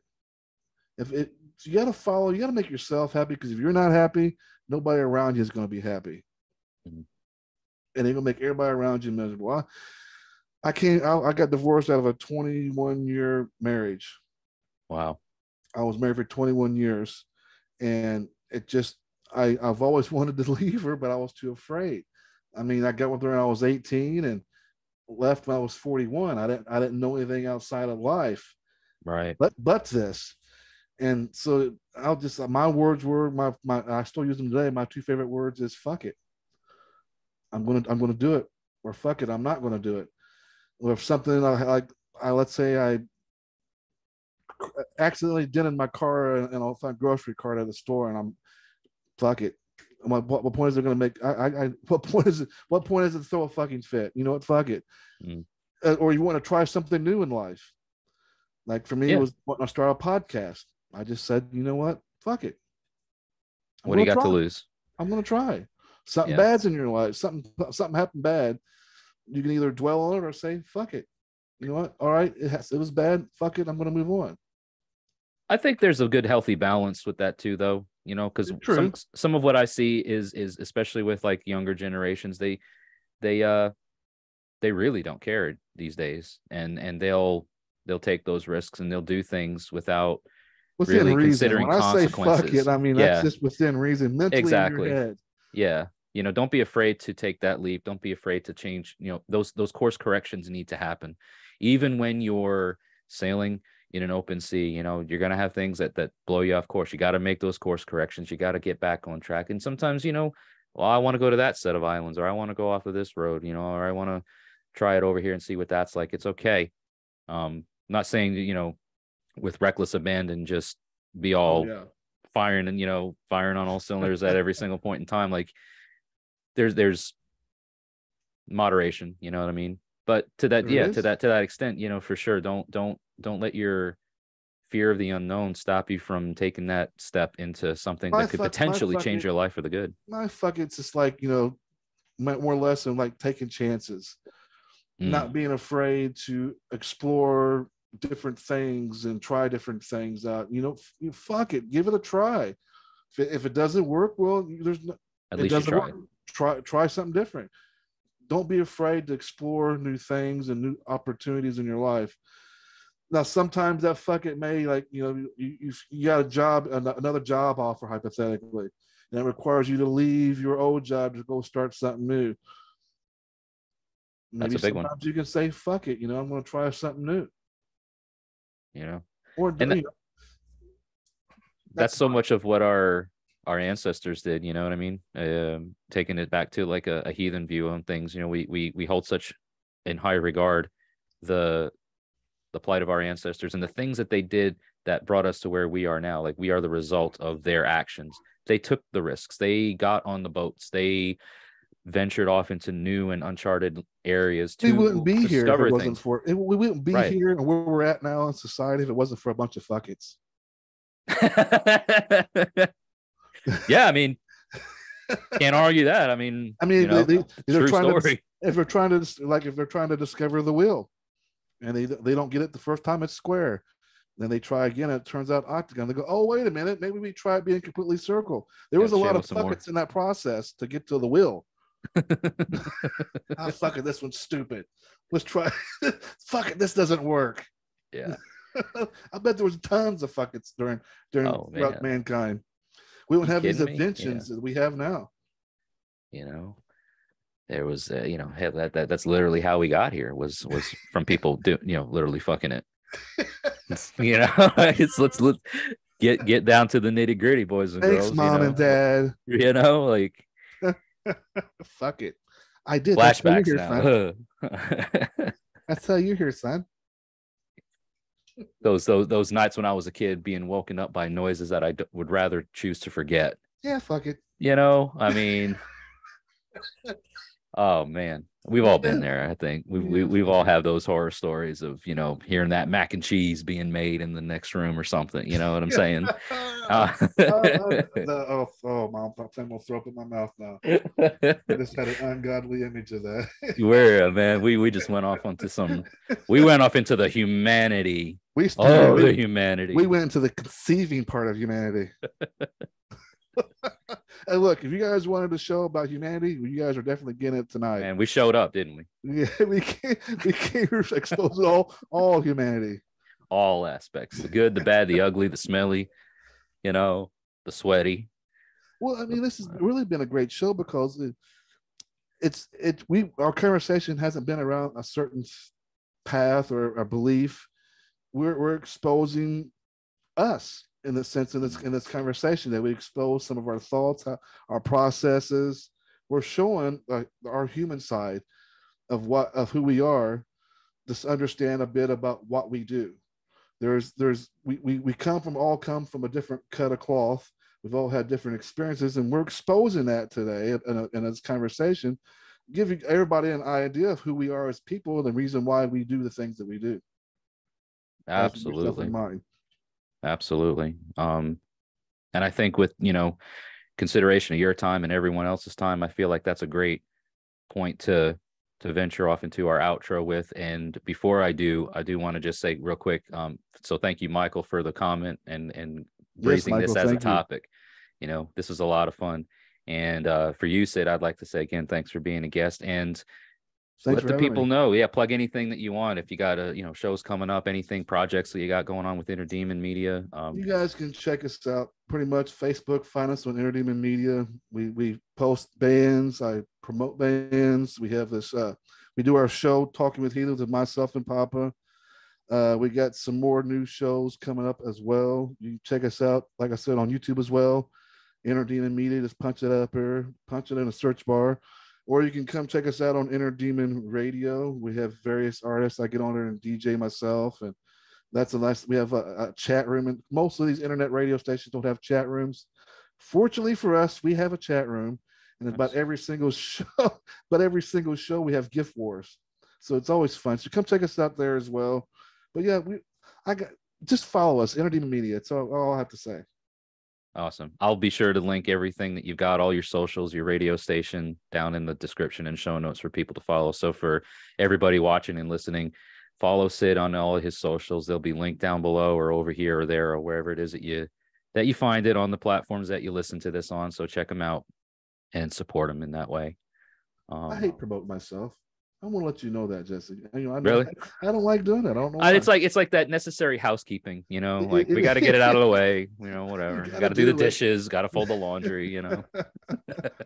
You got to follow, you got to make yourself happy, because if you're not happy, nobody around you is going to be happy. Mm-hmm. And they're going to make everybody around you miserable. I got divorced out of a 21-year marriage. Wow. I was married for 21 years. And it just, I've always wanted to leave her, but I was too afraid. I mean, I got with her when I was 18 and left when I was 41. I didn't know anything outside of life. Right. But this. And so my words were I still use them today. My two favorite words is fuck it. I'm going to do it, or fuck it, I'm not going to do it. Or if something let's say I accidentally dented my car and I'll find grocery cart at the store, and I'm fuck it. What point is it going to make? What point is it to throw a fucking fit? You know what? Fuck it. Mm. Or you want to try something new in life. Like for me, It was when I started a podcast. I just said, you know what? Fuck it. What do you got to lose? I'm going to try. Something bad's in your life. Something happened bad. You can either dwell on it or say, fuck it. You know what? All right. It was bad. Fuck it. I'm going to move on. I think there's a good healthy balance with that too, though, you know, because some of what I see is especially with like younger generations, they really don't care these days, and they'll take those risks and they'll do things without within really reason. Considering when consequences. I say fuck it, I mean, that's just within reason, mentally exactly. In your head. Yeah. You know, don't be afraid to take that leap. Don't be afraid to change. You know, those course corrections need to happen, even when you're sailing in an open sea. You know, you're going to have things that blow you off course. You got to make those course corrections. You got to get back on track. And sometimes, you know, well, I want to go to that set of islands, or I want to go off of this road, you know, or I want to try it over here and see what that's like. It's okay. Not saying, you know, with reckless abandon, just be all firing and, you know, firing on all cylinders at every single point in time. Like, there's moderation, you know what I mean? But to that extent, you know, for sure, don't let your fear of the unknown stop you from taking that step into something that could potentially change your life for the good. My fuck, it's just like, you know, more or less than like taking chances, not being afraid to explore different things and try different things out. You know, you fuck it, give it a try. If it doesn't work, well, there's no, at least you try. Try something different. Don't be afraid to explore new things and new opportunities in your life. Now, sometimes that fuck it may, like, you know, you got a job, another job offer hypothetically, and it requires you to leave your old job to go start something new. Maybe that's a big one. You can say fuck it, you know, I'm going to try something new. You know, that's so much of what our ancestors did, you know what I mean? Taking it back to like a heathen view on things, you know, we hold such in high regard the plight of our ancestors and the things that they did that brought us to where we are now. Like, we are the result of their actions. They took the risks. They got on the boats. They ventured off into new and uncharted areas to discover things. We wouldn't be here if it wasn't for it. We wouldn't be here and where we're at now in society if it wasn't for a bunch of fuckits. Yeah, I mean, can't argue that. I mean, you know, they're trying story. To, if they're trying to, like, if they're trying to discover the wheel, and they don't get it the first time, it's square. Then they try again, and it turns out octagon. They go, oh wait a minute, maybe we try being completely circle. There was a lot of fuckets in that process to get to the wheel. Oh, fuck it, this one's stupid. Let's try. Fuck it, this doesn't work. Yeah, I bet there was tons of fuckets throughout mankind. We don't have these inventions that we have now. You know, There was, you know, that's literally how we got here was from people doing, you know, literally fucking it. It's, you know, it's let's get down to the nitty gritty, boys and girls. Thanks, mom and dad. You know, like fuck it. I did. Flashbacks now. That's how you're here, son. Those nights when I was a kid being woken up by noises that I would rather choose to forget. Yeah, fuck it. You know, I mean, oh man, we've all been there. I think we've all had those horror stories of, you know, hearing that mac and cheese being made in the next room or something. You know what I'm saying? Mom, I'm gonna throw up in my mouth now. I just had an ungodly image of that. Where, man, we just went off onto some. We went off into the humanity. The humanity. We went into the conceiving part of humanity. Hey, look, if you guys wanted a show about humanity, you guys are definitely getting it tonight. And we showed up, didn't we? Yeah, we came expose all humanity. All aspects. The good, the bad, the ugly, the smelly, you know, the sweaty. Well, I mean, this has really been a great show because our conversation hasn't been around a certain path or a belief. We're exposing us. In the sense, in this conversation, that we expose some of our thoughts, our processes. We're showing our human side of who we are. Just understand a bit about what we do. We come from a different cut of cloth. We've all had different experiences, and we're exposing that today in this conversation, giving everybody an idea of who we are as people and the reason why we do the things that we do. Absolutely. Absolutely. And I think with, you know, consideration of your time and everyone else's time, I feel like that's a great point to venture off into our outro with. And before I do want to just say real quick, so thank you, Michael, for the comment and raising this as a topic. You know, this was a lot of fun. And for you, Sid, I'd like to say again, thanks for being a guest. And let the people know. Yeah, plug anything that you want. If you got shows coming up, anything, projects that you got going on with Inner Demon Media. You guys can check us out pretty much Facebook. Find us on Inner Demon Media. We post bands. I promote bands. We have this. We do our show Talking with Heathens with myself and Papa. We got some more new shows coming up as well. You can check us out. Like I said, on YouTube as well. Inner Demon Media. Just punch it up here. Punch it in a search bar. Or you can come check us out on Inner Demon Radio. We have various artists. I get on there and DJ myself. And that's the last. We have a chat room. And most of these internet radio stations don't have chat rooms. Fortunately for us, we have a chat room. And about every single show, we have gift wars. So it's always fun. So come check us out there as well. But yeah, just follow us, Inner Demon Media. That's all I have to say. Awesome. I'll be sure to link everything that you've got, all your socials, your radio station, down in the description and show notes for people to follow. So for everybody watching and listening, follow Sid on all of his socials. They'll be linked down below or over here or there or wherever it is that you find it on the platforms that you listen to this on. So check them out and support them in that way. I hate promoting myself. I want to let you know that, Jesse. Really? I don't like doing that. I don't know. It's like that necessary housekeeping, you know, like we got to get it out of the way, you know, whatever. Got to do the dishes, got to fold the laundry, you know.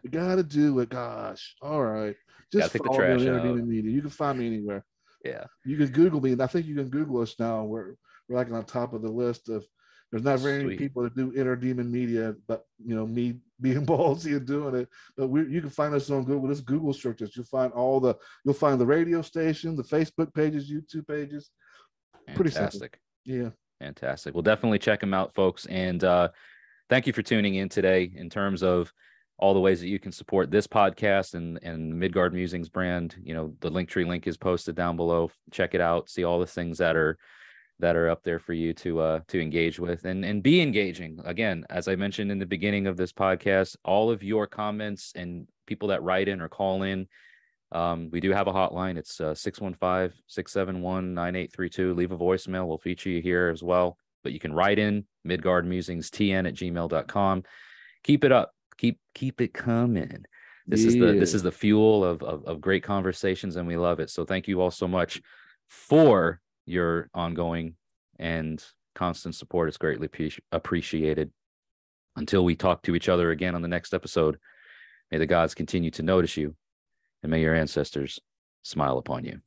You got to do it. Gosh. All right. Just take the trash out. You can find me anywhere. Yeah. You can Google me. And I think you can Google us now. We're like on top of the list of, there's not very many people that do Inner Demon Media, but you know, me being ballsy and doing it. But you can find us on Google. This Google search is, you'll find the radio station, the Facebook pages, YouTube pages. Fantastic. Pretty simple. Yeah. Fantastic. Well, definitely check them out, folks. And thank you for tuning in today in terms of all the ways that you can support this podcast and Midgard Musings brand. You know, the Linktree link is posted down below. Check it out. See all the things that are up there for you to engage with and be engaging. Again, as I mentioned in the beginning of this podcast, all of your comments and people that write in or call in, we do have a hotline. It's 615-671-9832. Leave a voicemail. We'll feature you here as well. But you can write in midgardmusingstn@gmail.com. Keep it up. Keep it coming. This is the fuel of great conversations, and we love it. So thank you all so much for your ongoing and constant support is greatly appreciated. Until we talk to each other again on the next episode, may the gods continue to notice you and may your ancestors smile upon you.